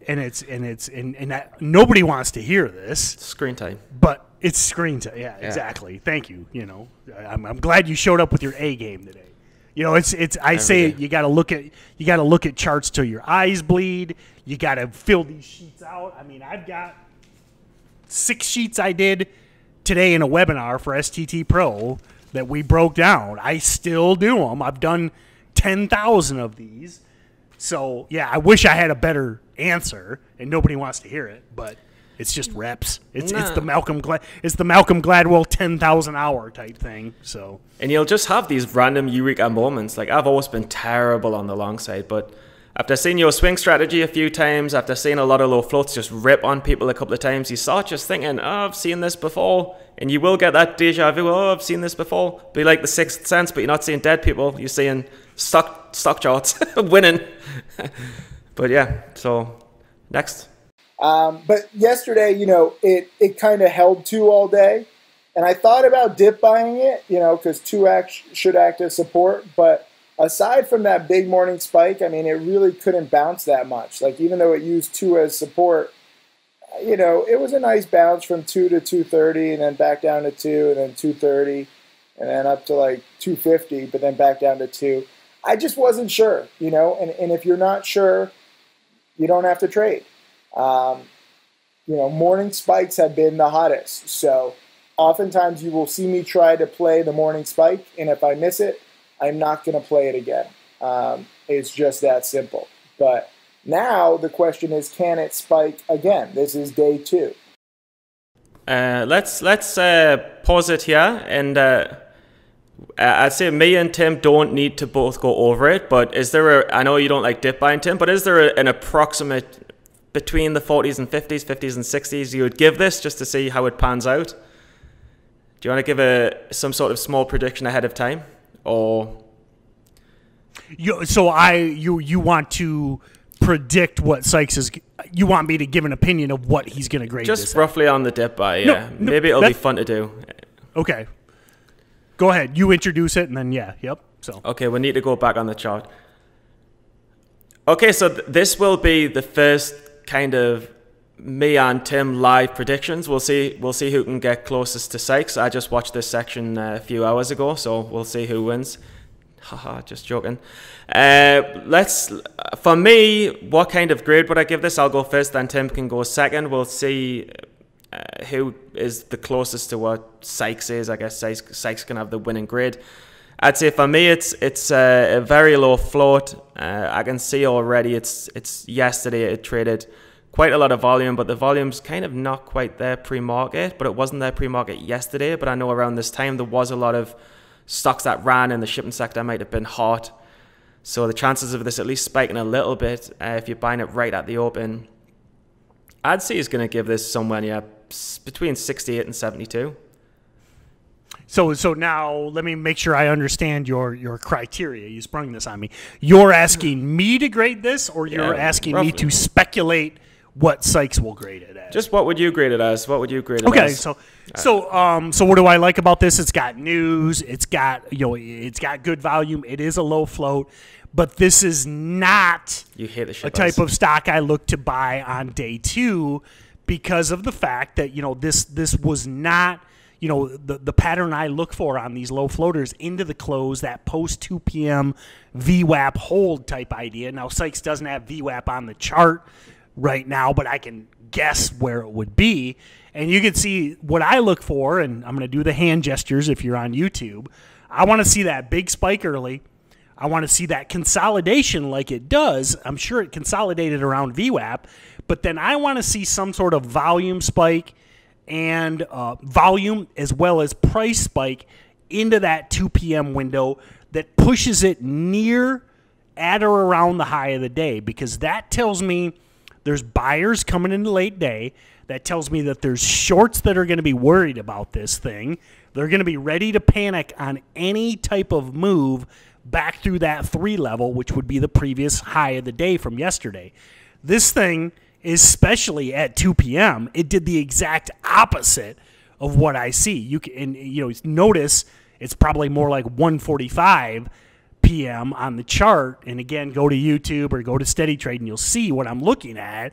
And it's and it's and and that, nobody wants to hear this. It's screen time, but. It's screen time. Yeah, yeah, exactly. Thank you. You know, I'm, I'm glad you showed up with your A game today. You know, it's it's. I Every say day. you got to look at you got to look at charts till your eyes bleed. You got to fill these sheets out. I mean, I've got six sheets I did today in a webinar for S T T Pro that we broke down. I still do them. I've done ten thousand of these. So yeah, I wish I had a better answer, and nobody wants to hear it, but. It's just reps. It's nah. it's the Malcolm Glad it's the Malcolm Gladwell ten thousand hour type thing. So and you'll just have these random eureka moments. Like I've always been terrible on the long side, but after seeing your swing strategy a few times, after seeing a lot of low floats just rip on people a couple of times, you start just thinking, "Oh, I've seen this before," and you will get that deja vu. Oh, I've seen this before. Be like the Sixth Sense, but you're not seeing dead people. You're seeing stock stock charts winning. But yeah, so next. Um, but yesterday, you know, it, it kind of held two all day, and I thought about dip buying it, you know, because two act, should act as support. But aside from that big morning spike, I mean, it really couldn't bounce that much. Like even though it used two as support, you know, it was a nice bounce from two to two thirty, and then back down to two, and then two thirty, and then up to like two fifty, but then back down to two. I just wasn't sure, you know, and and if you're not sure, you don't have to trade. Um, you know, morning spikes have been the hottest. So oftentimes you will see me try to play the morning spike, and if I miss it, I'm not going to play it again. Um, it's just that simple. But now the question is, can it spike again? This is day two. Uh, let's let's uh, pause it here, and uh, I'd say me and Tim don't need to both go over it. But is there a? I know you don't like dip buying, Tim, but is there a, an approximate? Between the forties and fifties, fifties and sixties, you would give this just to see how it pans out. Do you want to give a some sort of small prediction ahead of time, or you? So I, you, you want to predict what Sykes is? You want me to give an opinion of what he's going to grade? Just this roughly at. On the dip by, yeah. No, no, maybe it'll be fun to do. Okay, go ahead. You introduce it, and then yeah, yep. So okay, we need to go back on the chart. Okay, so th this will be the first. Kind of me and Tim live predictions. We'll see. We'll see who can get closest to Sykes. I just watched this section a few hours ago, so we'll see who wins. haha, just joking. Uh, let's, for me, what kind of grade would I give this? I'll go first, then Tim can go second. We'll see uh, who is the closest to what Sykes is. I guess Sykes, Sykes can have the winning grade. I'd say for me, it's it's a very low float. Uh, I can see already it's it's yesterday it traded quite a lot of volume, but the volume's kind of not quite there pre-market, but it wasn't there pre-market yesterday. But I know around this time there was a lot of stocks that ran in the shipping sector might have been hot. So the chances of this at least spiking a little bit, uh, if you're buying it right at the open, I'd say he's going to give this somewhere yeah, between sixty-eight and seventy-two. So so now let me make sure I understand your your criteria. You sprung this on me. You're asking me to grade this, or you're yeah, asking roughly. me to speculate what Sykes will grade it as? Just what would you grade it as? What would you grade it okay, as? Okay, so so um so what do I like about this? It's got news, it's got you know, it's got good volume, it is a low float, but this is not you hate the shit a type of stock I look to buy on day two because of the fact that, you know, this this was not You know, the, the pattern I look for on these low floaters into the close, that post two P M V WAP hold type idea. Now, Sykes doesn't have V WAP on the chart right now, but I can guess where it would be. And you can see what I look for, and I'm going to do the hand gestures if you're on YouTube. I want to see that big spike early. I want to see that consolidation like it does. I'm sure it consolidated around V WAP, but then I want to see some sort of volume spike and uh, volume as well as price spike into that two P M window that pushes it near at or around the high of the day, because that tells me there's buyers coming into late day. That tells me that there's shorts that are going to be worried about this thing. They're going to be ready to panic on any type of move back through that three level, which would be the previous high of the day from yesterday. This thing, especially at two P M, it did the exact opposite of what I see. You can, and, you know, notice it's probably more like one forty-five P M on the chart. And again, go to YouTube or go to Steady Trade, and you'll see what I'm looking at.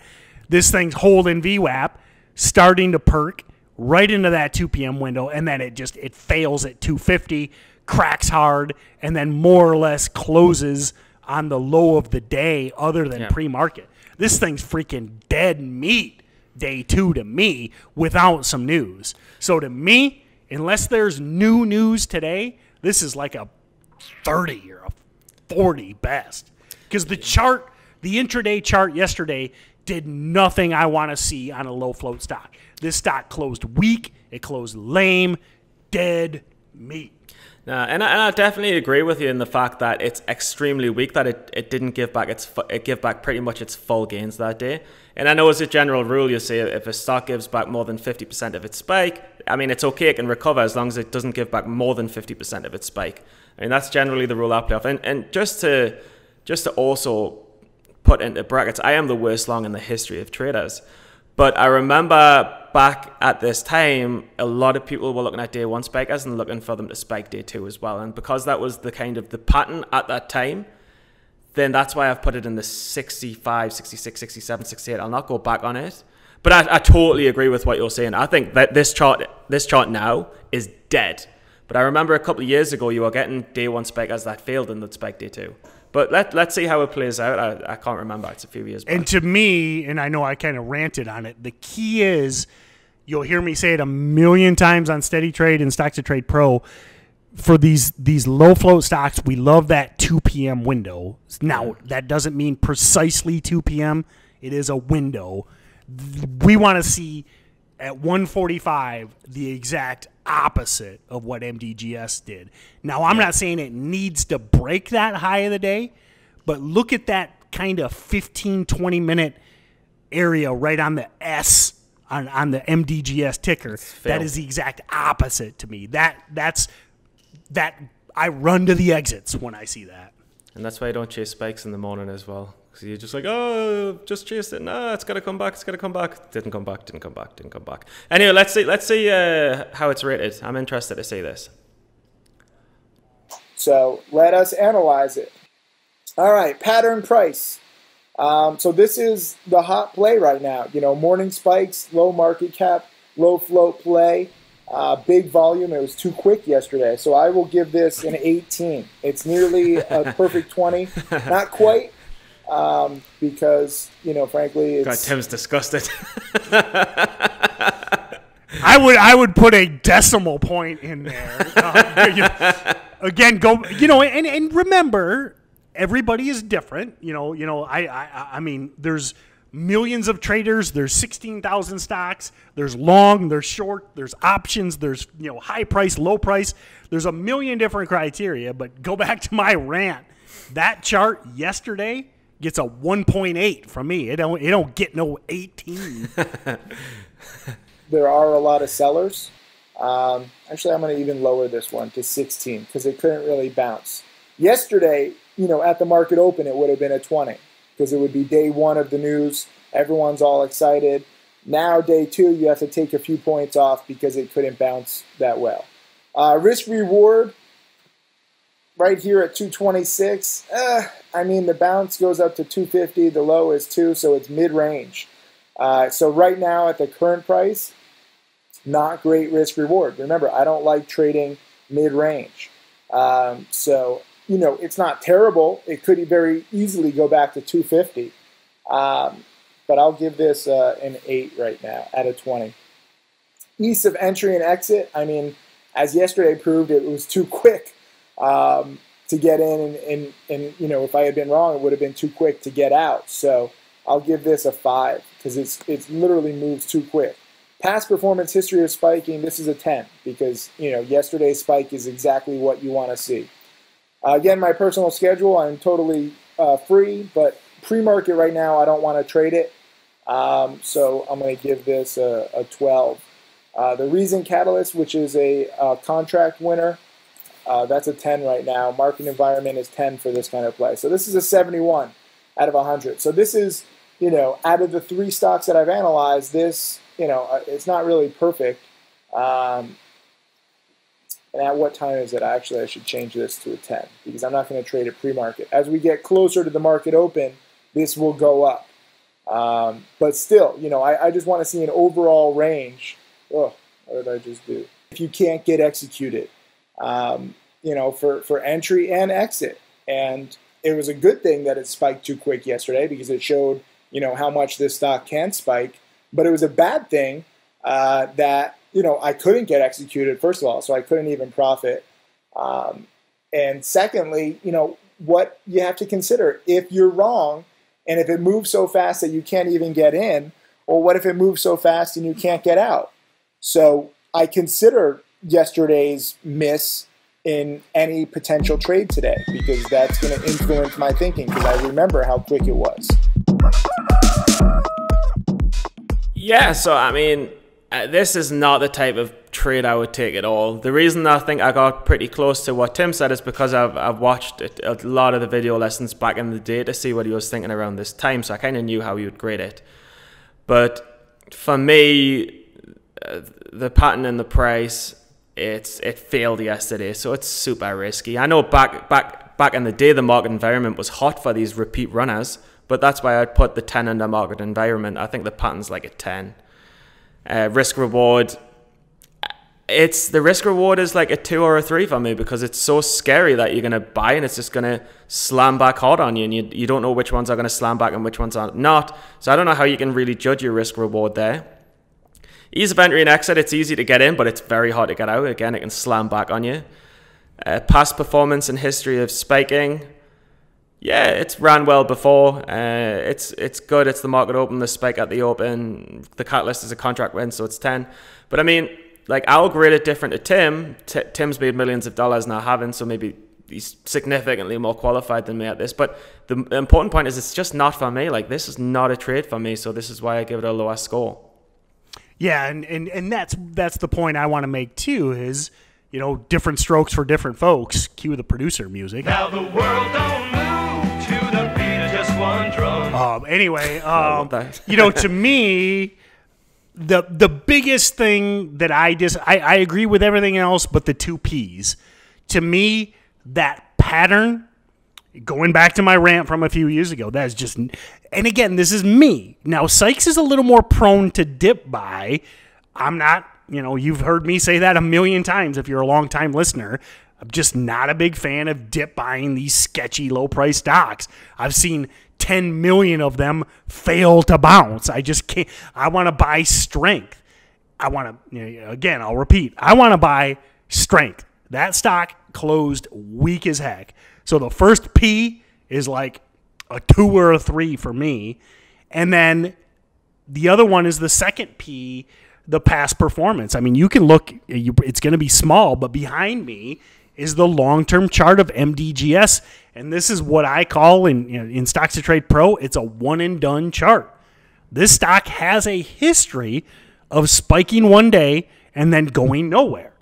This thing's holding V WAP, starting to perk right into that two P M window, and then it just it fails at two fifty, cracks hard, and then more or less closes on the low of the day, other than yeah. pre-market. This thing's freaking dead meat day two to me without some news. So to me, unless there's new news today, this is like a thirty or a forty best. Because the chart, the intraday chart yesterday did nothing I want to see on a low float stock. This stock closed weak. It closed lame, dead meat. No, and I, and I definitely agree with you in the fact that it's extremely weak, that it, it didn't give back its it give back pretty much its full gains that day. And I know as a general rule, you say if a stock gives back more than fifty percent of its spike, I mean, it's okay, it can recover as long as it doesn't give back more than fifty percent of its spike. I mean, that's generally the rule I play off. And, and just to just to also put into brackets, I am the worst long in the history of traders. But I remember back at this time, a lot of people were looking at day one spikers and looking for them to spike day two as well. And because that was the kind of the pattern at that time, then that's why I've put it in the sixty-five, sixty-six, sixty-seven, sixty-eight. I'll not go back on it. But I, I totally agree with what you're saying. I think that this chart, this chart now is dead. But I remember a couple of years ago, you were getting day one spikers that failed and that spiked day two. But let, let's see how it plays out. I, I can't remember. It's a few years back. And to me, and I know I kind of ranted on it, the key is, you'll hear me say it a million times on Steady Trade and Stocks to Trade Pro, for these, these low float stocks, we love that two P M window. Now, that doesn't mean precisely two P M. It is a window. We want to see at one forty-five the exact opposite of what M D G S did. Now, I'm not saying it needs to break that high of the day, but look at that kind of fifteen, twenty minute area right on the S on, on the M D G S ticker. That is the exact opposite to me. That that's that I run to the exits when I see that. And that's why I don't chase spikes in the morning as well. So you're just like, oh, just chase it. No, it's got to come back. It's got to come back. Didn't come back. Didn't come back. Didn't come back. Anyway, let's see. Let's see uh, how it's rated. I'm interested to see this. So let us analyze it. All right, pattern price. Um, so this is the hot play right now. You know, morning spikes, low market cap, low float play. Uh, big volume. It was too quick yesterday. So I will give this an eighteen. It's nearly a perfect twenty. Not quite. Um, because, you know, frankly, it's... God, Tim's disgusted. I would I would put a decimal point in there. Uh, you know, again, go, you know, and, and remember, everybody is different. You know, you know, I, I, I mean, there's millions of traders. There's sixteen thousand stocks. There's long, there's short, there's options, there's, you know, high price, low price. There's a million different criteria, but go back to my rant. That chart yesterday gets a one point eight from me. It don't, it don't get no eighteen. There are a lot of sellers. Um, actually, I'm going to even lower this one to sixteen because it couldn't really bounce. Yesterday, you know, at the market open, it would have been a twenty because it would be day one of the news. Everyone's all excited. Now, day two, you have to take a few points off because it couldn't bounce that well. Uh, risk reward right here at two twenty-six. Uh, I mean, the bounce goes up to two fifty. The low is two, so it's mid-range. Uh, so right now at the current price, not great risk reward. Remember, I don't like trading mid-range. Um, so, you know, it's not terrible. It could very easily go back to two fifty. Um, but I'll give this uh, an eight right now out of twenty. Ease of entry and exit, I mean, as yesterday proved, it was too quick um, to get in. And, and, and, you know, if I had been wrong, it would have been too quick to get out. So I'll give this a five because it's it's literally moves too quick. Past performance history of spiking, this is a ten because, you know, yesterday's spike is exactly what you want to see. Uh, again, my personal schedule, I'm totally uh, free, but pre-market right now, I don't want to trade it. Um, so I'm going to give this a, a twelve. Uh, the Reason Catalyst, which is a, a contract winner, uh, that's a ten right now. Market environment is ten for this kind of play. So this is a seventy-one out of one hundred. So this is, you know, out of the three stocks that I've analyzed, this, you know, it's not really perfect. Um, and at what time is it? Actually, I should change this to a ten because I'm not going to trade it pre-market. As we get closer to the market open, this will go up. Um, but still, you know, I, I just want to see an overall range. Oh, what did I just do? If you can't get executed, um, you know, for, for entry and exit. And it was a good thing that it spiked too quick yesterday because it showed, you know, how much this stock can spike. But it was a bad thing uh, that, you know, I couldn't get executed, first of all, so I couldn't even profit. Um, and secondly, you know, what you have to consider, if you're wrong and if it moves so fast that you can't even get in, or what if it moves so fast and you can't get out? So I consider yesterday's miss in any potential trade today because that's going to influence my thinking because I remember how quick it was. Yeah, so I mean, this is not the type of trade I would take at all. The reason I think I got pretty close to what Tim said is because I've, I've watched a lot of the video lessons back in the day to see what he was thinking around this time, so I kind of knew how he would grade it. But for me, the pattern and the price, it's it failed yesterday, so it's super risky. I know back back back in the day, the market environment was hot for these repeat runners. But that's why I'd put the ten under market environment. I think the pattern's like a ten. Uh, risk reward. It's the risk reward is like a two or a three for me because it's so scary that you're going to buy and it's just going to slam back hard on you. And you, you don't know which ones are going to slam back and which ones are not. So I don't know how you can really judge your risk reward there. Ease of entry and exit. It's easy to get in, but it's very hard to get out. Again, it can slam back on you. Uh, past performance and history of spiking. Yeah, it's ran well before. Uh, it's it's good. It's the market open, the spike at the open. The catalyst is a contract win, so it's ten. But I mean, like I'll grade it different to Tim. T Tim's made millions of dollars and I haven't, so maybe he's significantly more qualified than me at this. But the important point is it's just not for me. Like this is not a trade for me, so this is why I give it a lower score. Yeah, and and, and that's that's the point I want to make too is, you know, different strokes for different folks. Cue the producer music. Now the world don't move. Um, anyway, um, you know, to me, the the biggest thing that I just I, I agree with everything else, but the two P's. To me, that pattern, going back to my rant from a few years ago, that's just. And again, this is me now. Sykes is a little more prone to dip buy. I'm not. you know, you've heard me say that a million times if you're a long-time listener. I'm just not a big fan of dip buying these sketchy low-price stocks. I've seen ten million of them fail to bounce. I just can't. I want to buy strength. I want to, you know, again, I'll repeat. I want to buy strength. That stock closed weak as heck. So the first P is like a two or a three for me. And then the other one is the second P, the past performance. I mean, you can look, it's going to be small, but behind me is the long-term chart of M D G S. And this is what I call in, you know, in Stocks to Trade Pro, it's a one-and-done chart. This stock has a history of spiking one day and then going nowhere.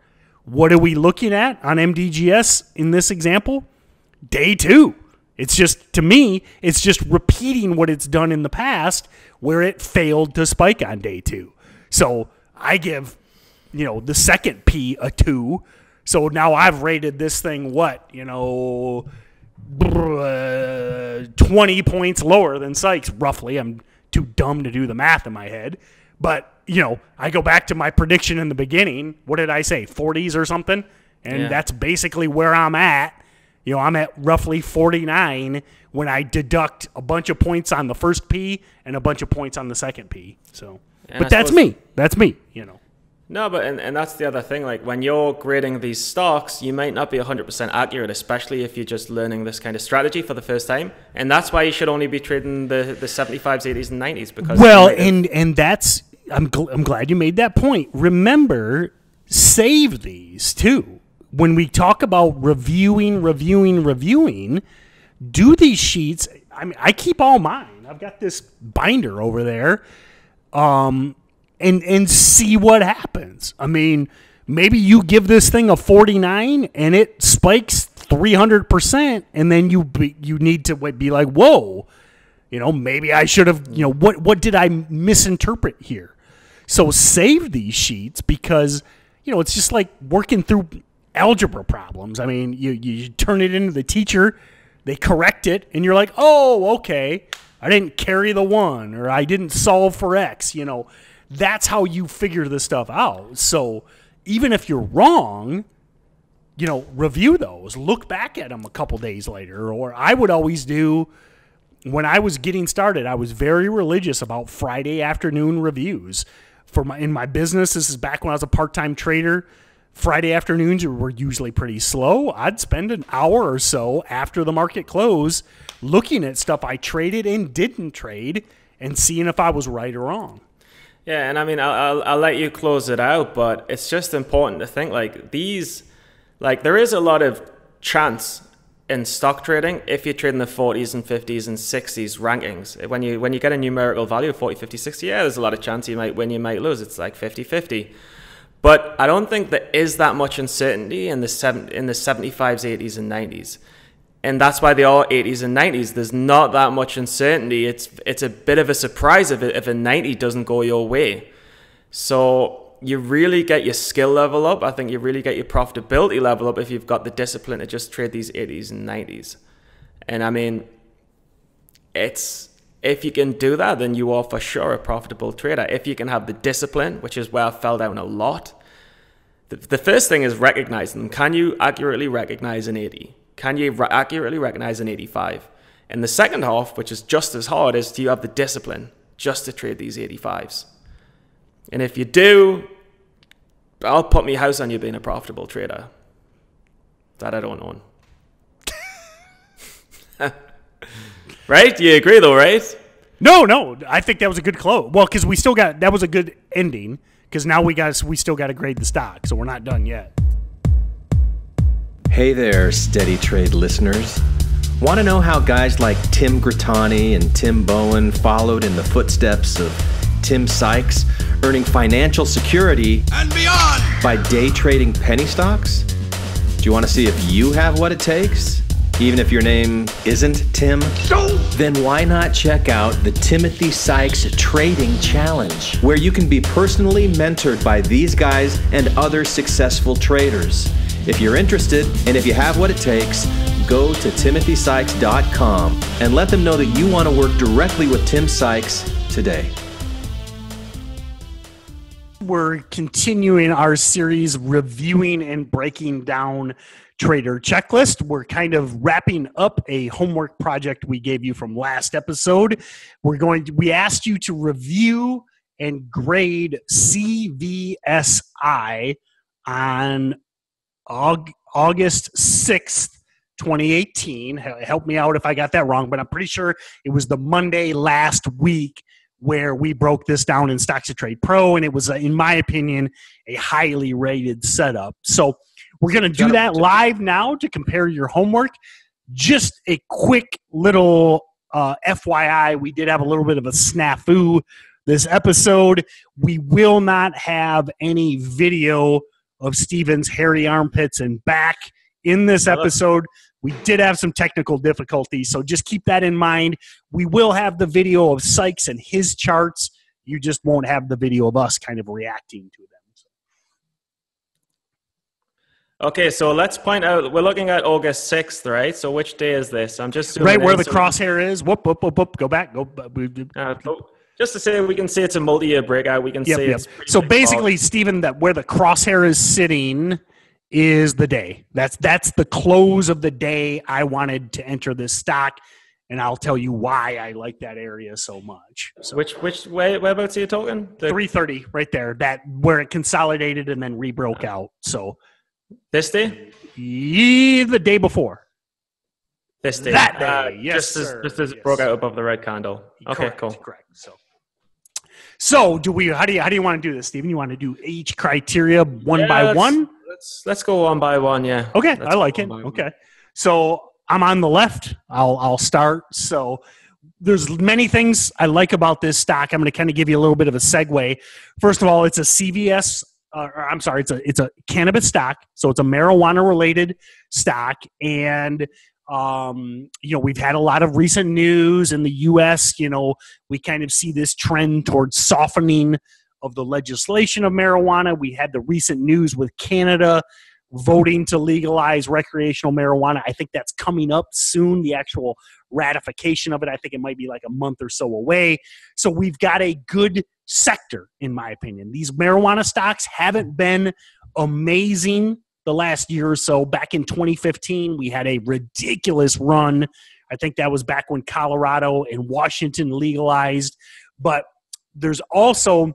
What are we looking at on M D G S in this example? Day two. It's just, to me, it's just repeating what it's done in the past where it failed to spike on day two. So I give, you know, the second P a two. So now I've rated this thing, what, you know, twenty points lower than Sykes, roughly. I'm too dumb to do the math in my head. But, you know, I go back to my prediction in the beginning. What did I say, forties or something? And yeah, that's basically where I'm at. You know, I'm at roughly forty-nine when I deduct a bunch of points on the first P and a bunch of points on the second P. So. And but I that's suppose, me. That's me, you know. No, but and, and that's the other thing. Like, when you're grading these stocks, you might not be one hundred percent accurate, especially if you're just learning this kind of strategy for the first time. And that's why you should only be trading the, the seventy-fives, eighties, and nineties. Because well, and, and that's I'm, – gl I'm glad you made that point. Remember, save these too. When we talk about reviewing, reviewing, reviewing, do these sheets – I mean, I keep all mine. I've got this binder over there. Um, and, and see what happens. I mean, maybe you give this thing a forty-nine and it spikes three hundred percent. And then you, be, you need to be like, whoa, you know, maybe I should have, you know, what, what did I misinterpret here? So save these sheets because, you know, it's just like working through algebra problems. I mean, you, you turn it into the teacher, they correct it and you're like, oh, okay. I didn't carry the one, or I didn't solve for X. You know, that's how you figure this stuff out. So even if you're wrong, you know, review those. Look back at them a couple days later. Or I would always do, when I was getting started, I was very religious about Friday afternoon reviews. For my, in my business, this is back when I was a part-time trader. Friday afternoons were usually pretty slow. I'd spend an hour or so after the market close looking at stuff I traded and didn't trade and seeing if I was right or wrong. Yeah, and I mean, I'll, I'll, I'll let you close it out, but it's just important to think like these, like there is a lot of chance in stock trading if you're trading the forties and fifties and sixties rankings. When you, when you get a numerical value of forty, fifty, sixty, yeah, there's a lot of chance you might win, you might lose. It's like fifty fifty. But I don't think there is that much uncertainty in the seventy-fives, eighties, and nineties. And that's why they are eighties and nineties. There's not that much uncertainty. It's it's a bit of a surprise if, it, if a ninety doesn't go your way. So you really get your skill level up. I think you really get your profitability level up if you've got the discipline to just trade these eighties and nineties. And I mean, it's... if you can do that, then you are for sure a profitable trader. If you can have the discipline, which is where I fell down a lot. The, the first thing is recognizing them. Can you accurately recognize an eighty? Can you re accurately recognize an eighty-five? And the second half, which is just as hard, is do you have the discipline just to trade these eighty-fives? And if you do, I'll put my house on you being a profitable trader. That I don't own. Right? You agree though, right? No, no. I think that was a good close. Well, because we still got, that was a good ending because now we got, we still got to grade the stock. So we're not done yet. Hey there, Steady Trade listeners. Want to know how guys like Tim Grittani and Tim Bowen followed in the footsteps of Tim Sykes, earning financial security and beyond by day trading penny stocks? Do you want to see if you have what it takes? Even if your name isn't Tim, then why not check out the Timothy Sykes Trading Challenge, where you can be personally mentored by these guys and other successful traders. If you're interested, and if you have what it takes, go to timothy sykes dot com and let them know that you want to work directly with Tim Sykes today. We're continuing our series reviewing and breaking down trader checklist. We're kind of wrapping up a homework project we gave you from last episode. We're going to, we asked you to review and grade C V S I on August sixth, twenty eighteen. Help me out if I got that wrong, but I'm pretty sure it was the Monday last week where we broke this down in Stocks to Trade Pro, and it was, in my opinion, a highly rated setup. So we're going to do that live now to compare your homework. Just a quick little uh, F Y I, we did have a little bit of a snafu this episode. We will not have any video of Steven's hairy armpits and back in this episode. We did have some technical difficulties, so just keep that in mind. We will have the video of Sykes and his charts. You just won't have the video of us kind of reacting to them. Okay, so let's point out, we're looking at August sixth, right? So which day is this? I'm just... Right where the crosshair is. Whoop, whoop, whoop, whoop. Go back. Go. Uh, just to say, we can say it's a multi-year breakout. We can yep, say yep. it's... So basically, Stephen, that where the crosshair is sitting... is the day. That's that's the close of the day I wanted to enter this stock, and I'll tell you why I like that area so much. So which which way whereabouts are you talking? The three thirty right there, that where it consolidated and then rebroke out. So this day? Yeah, the day before. This day. That day. Uh, yes, just as, just as yes. It broke out above the red candle. Okay, correct, cool. Correct. So So do we how do you how do you want to do this, Steven? You want to do each criteria one yeah, by one? Let's, let's go one by one, yeah. Okay, let's I like it. Okay. One. So I'm on the left. I'll, I'll start. So there's many things I like about this stock. I'm going to kind of give you a little bit of a segue. First of all, it's a C V S, uh, or I'm sorry, it's a, it's a cannabis stock. So it's a marijuana-related stock. And, um, you know, we've had a lot of recent news in the U S, you know, we kind of see this trend towards softening of the legislation of marijuana. We had the recent news with Canada voting to legalize recreational marijuana. I think that's coming up soon, the actual ratification of it. I think it might be like a month or so away. So we've got a good sector, in my opinion. These marijuana stocks haven't been amazing the last year or so. Back in twenty fifteen, we had a ridiculous run. I think that was back when Colorado and Washington legalized. But there's also...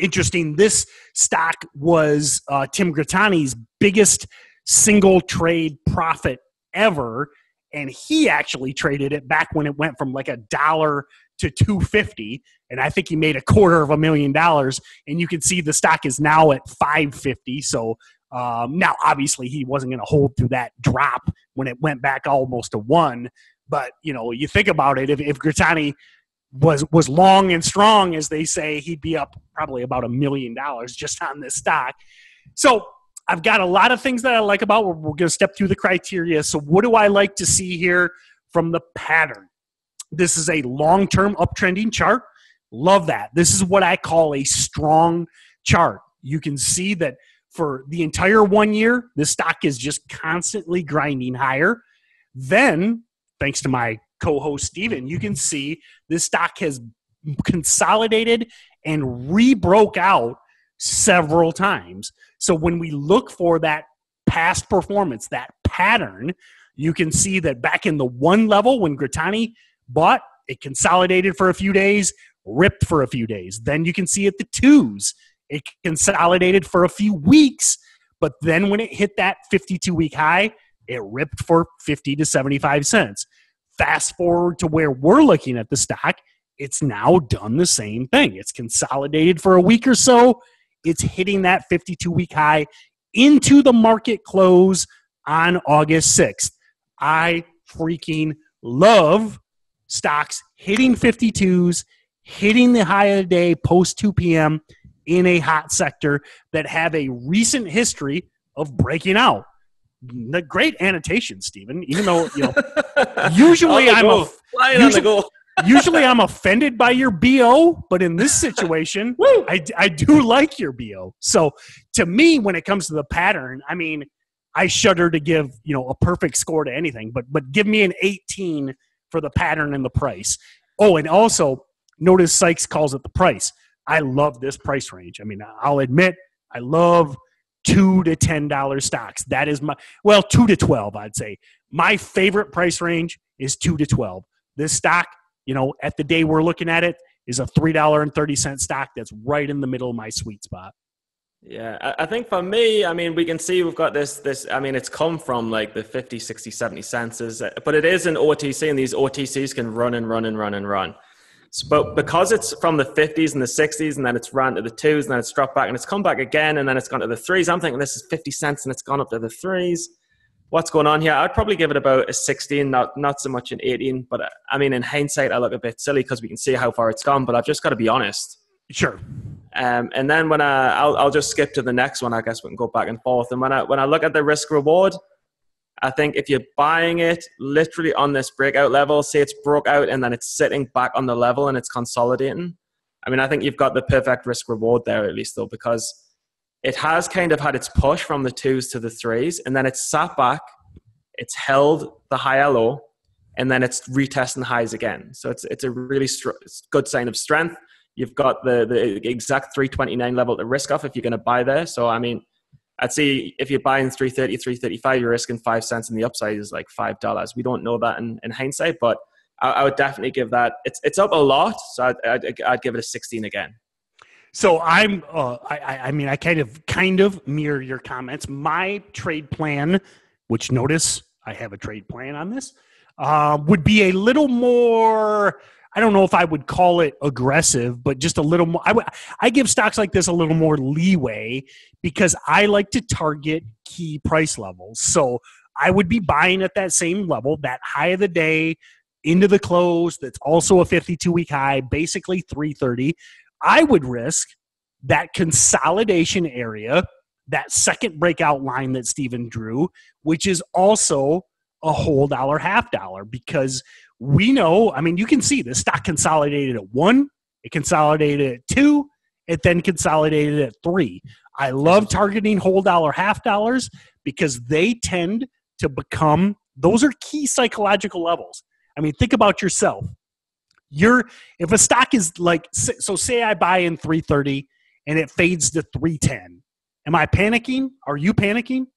interesting, this stock was uh, Tim Grittani's biggest single trade profit ever, and he actually traded it back when it went from like a dollar to two fifty, and I think he made a quarter of a million dollars, and you can see the stock is now at five fifty, so um, now obviously he wasn't going to hold through that drop when it went back almost to one, but you know, you think about it, if, if Grittani was was long and strong, as they say, he'd be up probably about a million dollars just on this stock. So I've got a lot of things that I like about. We're, we're going to step through the criteria. So what do I like to see here from the pattern? This is a long-term uptrending chart. Love that. This is what I call a strong chart. You can see that for the entire one year, this stock is just constantly grinding higher. Then, thanks to my co-host Steven, you can see this stock has consolidated and re-broke out several times. So when we look for that past performance, that pattern, you can see that back in the one level when Grittani bought, it consolidated for a few days, ripped for a few days. Then you can see at the twos, it consolidated for a few weeks. But then when it hit that fifty-two week high, it ripped for fifty to seventy-five cents. Fast forward to where we're looking at the stock, it's now done the same thing. It's consolidated for a week or so. It's hitting that fifty-two week high into the market close on August sixth. I freaking love stocks hitting fifty-twos, hitting the high of the day post two p m in a hot sector that have a recent history of breaking out. The great annotation, Steven, even though, you know, usually I'm a, usually, usually I'm offended by your B O, but in this situation, I, I do like your B O. So to me, when it comes to the pattern, I mean, I shudder to give, you know, a perfect score to anything, but, but give me an eighteen for the pattern and the price. Oh, and also notice Sykes calls it the price. I love this price range. I mean, I'll admit I love two to ten dollar stocks. That is my, well, two to twelve, I'd say. My favorite price range is two to twelve. This stock, you know, at the day we're looking at it, is a three dollars and thirty cents stock that's right in the middle of my sweet spot. Yeah, I think for me, I mean, we can see we've got this, this, I mean, it's come from like the fifty, sixty, seventy cents, but it is an O T C, and these O T Cs can run and run and run and run. So, but because it's from the fifties and the sixties, and then it's ran to the twos, and then it's dropped back, and it's come back again, and then it's gone to the threes. I'm thinking this is fifty cents, and it's gone up to the threes. What's going on here? I'd probably give it about a sixteen, not, not so much an eighteen, but I mean, in hindsight, I look a bit silly because we can see how far it's gone, but I've just got to be honest. Sure. Um, and then when I, I'll, I'll just skip to the next one, I guess we can go back and forth. And when I, when I look at the risk reward, I think if you're buying it literally on this breakout level, say it's broke out and then it's sitting back on the level and it's consolidating. I mean, I think you've got the perfect risk reward there, at least though, because it has kind of had its push from the twos to the threes, and then it's sat back, it's held the higher low, and then it's retesting highs again. So it's, it's a really str- good sign of strength. You've got the, the exact three twenty-nine level to risk off if you're going to buy there. So, I mean, I'd say if you're buying three thirty, three thirty-five, you're risking five cents and the upside is like five dollars. We don't know that in, in hindsight, but I, I would definitely give that. It's it's up a lot, so I'd, I'd, I'd give it a sixteen again. So I'm, uh, I, I mean, I kind of, kind of mirror your comments. My trade plan, which notice I have a trade plan on this, uh, would be a little more... I don't know if I would call it aggressive, but just a little more. I, would, I give stocks like this a little more leeway because I like to target key price levels. So I would be buying at that same level, that high of the day, into the close, that's also a fifty-two-week high, basically three thirty. I would risk that consolidation area, that second breakout line that Steven drew, which is also a whole dollar, half dollar, because we know, I mean, you can see the stock consolidated at one, it consolidated at two, it then consolidated at three. I love targeting whole dollar, half dollars because they tend to become, those are key psychological levels. I mean, think about yourself. You're, if a stock is like, so say I buy in three thirty and it fades to three ten. Am I panicking? Are you panicking?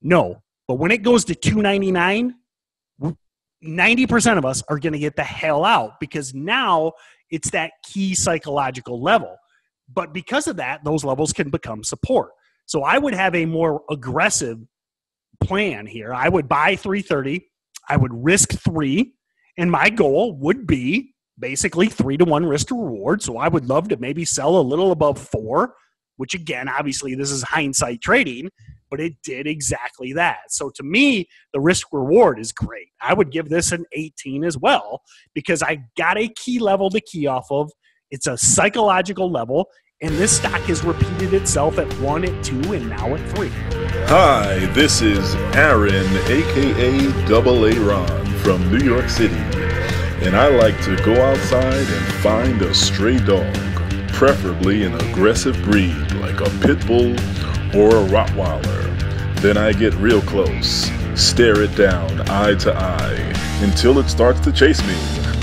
No. But when it goes to two ninety-nine, ninety percent of us are going to get the hell out because now it's that key psychological level. But because of that, those levels can become support. So I would have a more aggressive plan here. I would buy three thirty. I would risk three. And my goal would be basically three to one risk to reward. So I would love to maybe sell a little above four, which again, obviously this is hindsight trading, but it did exactly that. So to me, the risk reward is great. I would give this an eighteen as well because I got a key level to key off of. It's a psychological level, and this stock has repeated itself at one, at two, and now at three. Hi, this is Aaron, a k a. Double A Ron from New York City, and I like to go outside and find a stray dog, preferably an aggressive breed like a pit bull or a Rottweiler. Then I get real close, stare it down eye to eye until it starts to chase me.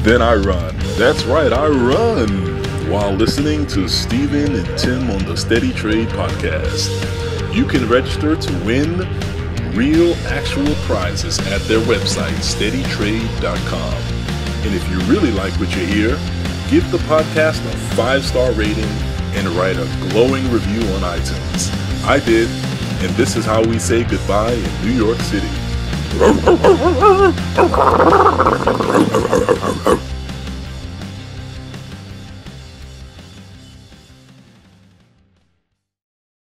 Then I run. That's right, I run while listening to Steven and Tim on the Steady Trade Podcast. You can register to win real actual prizes at their website, steady trade dot com. And if you really like what you hear, give the podcast a five-star rating and write a glowing review on iTunes. I did. And this is how we say goodbye in New York City.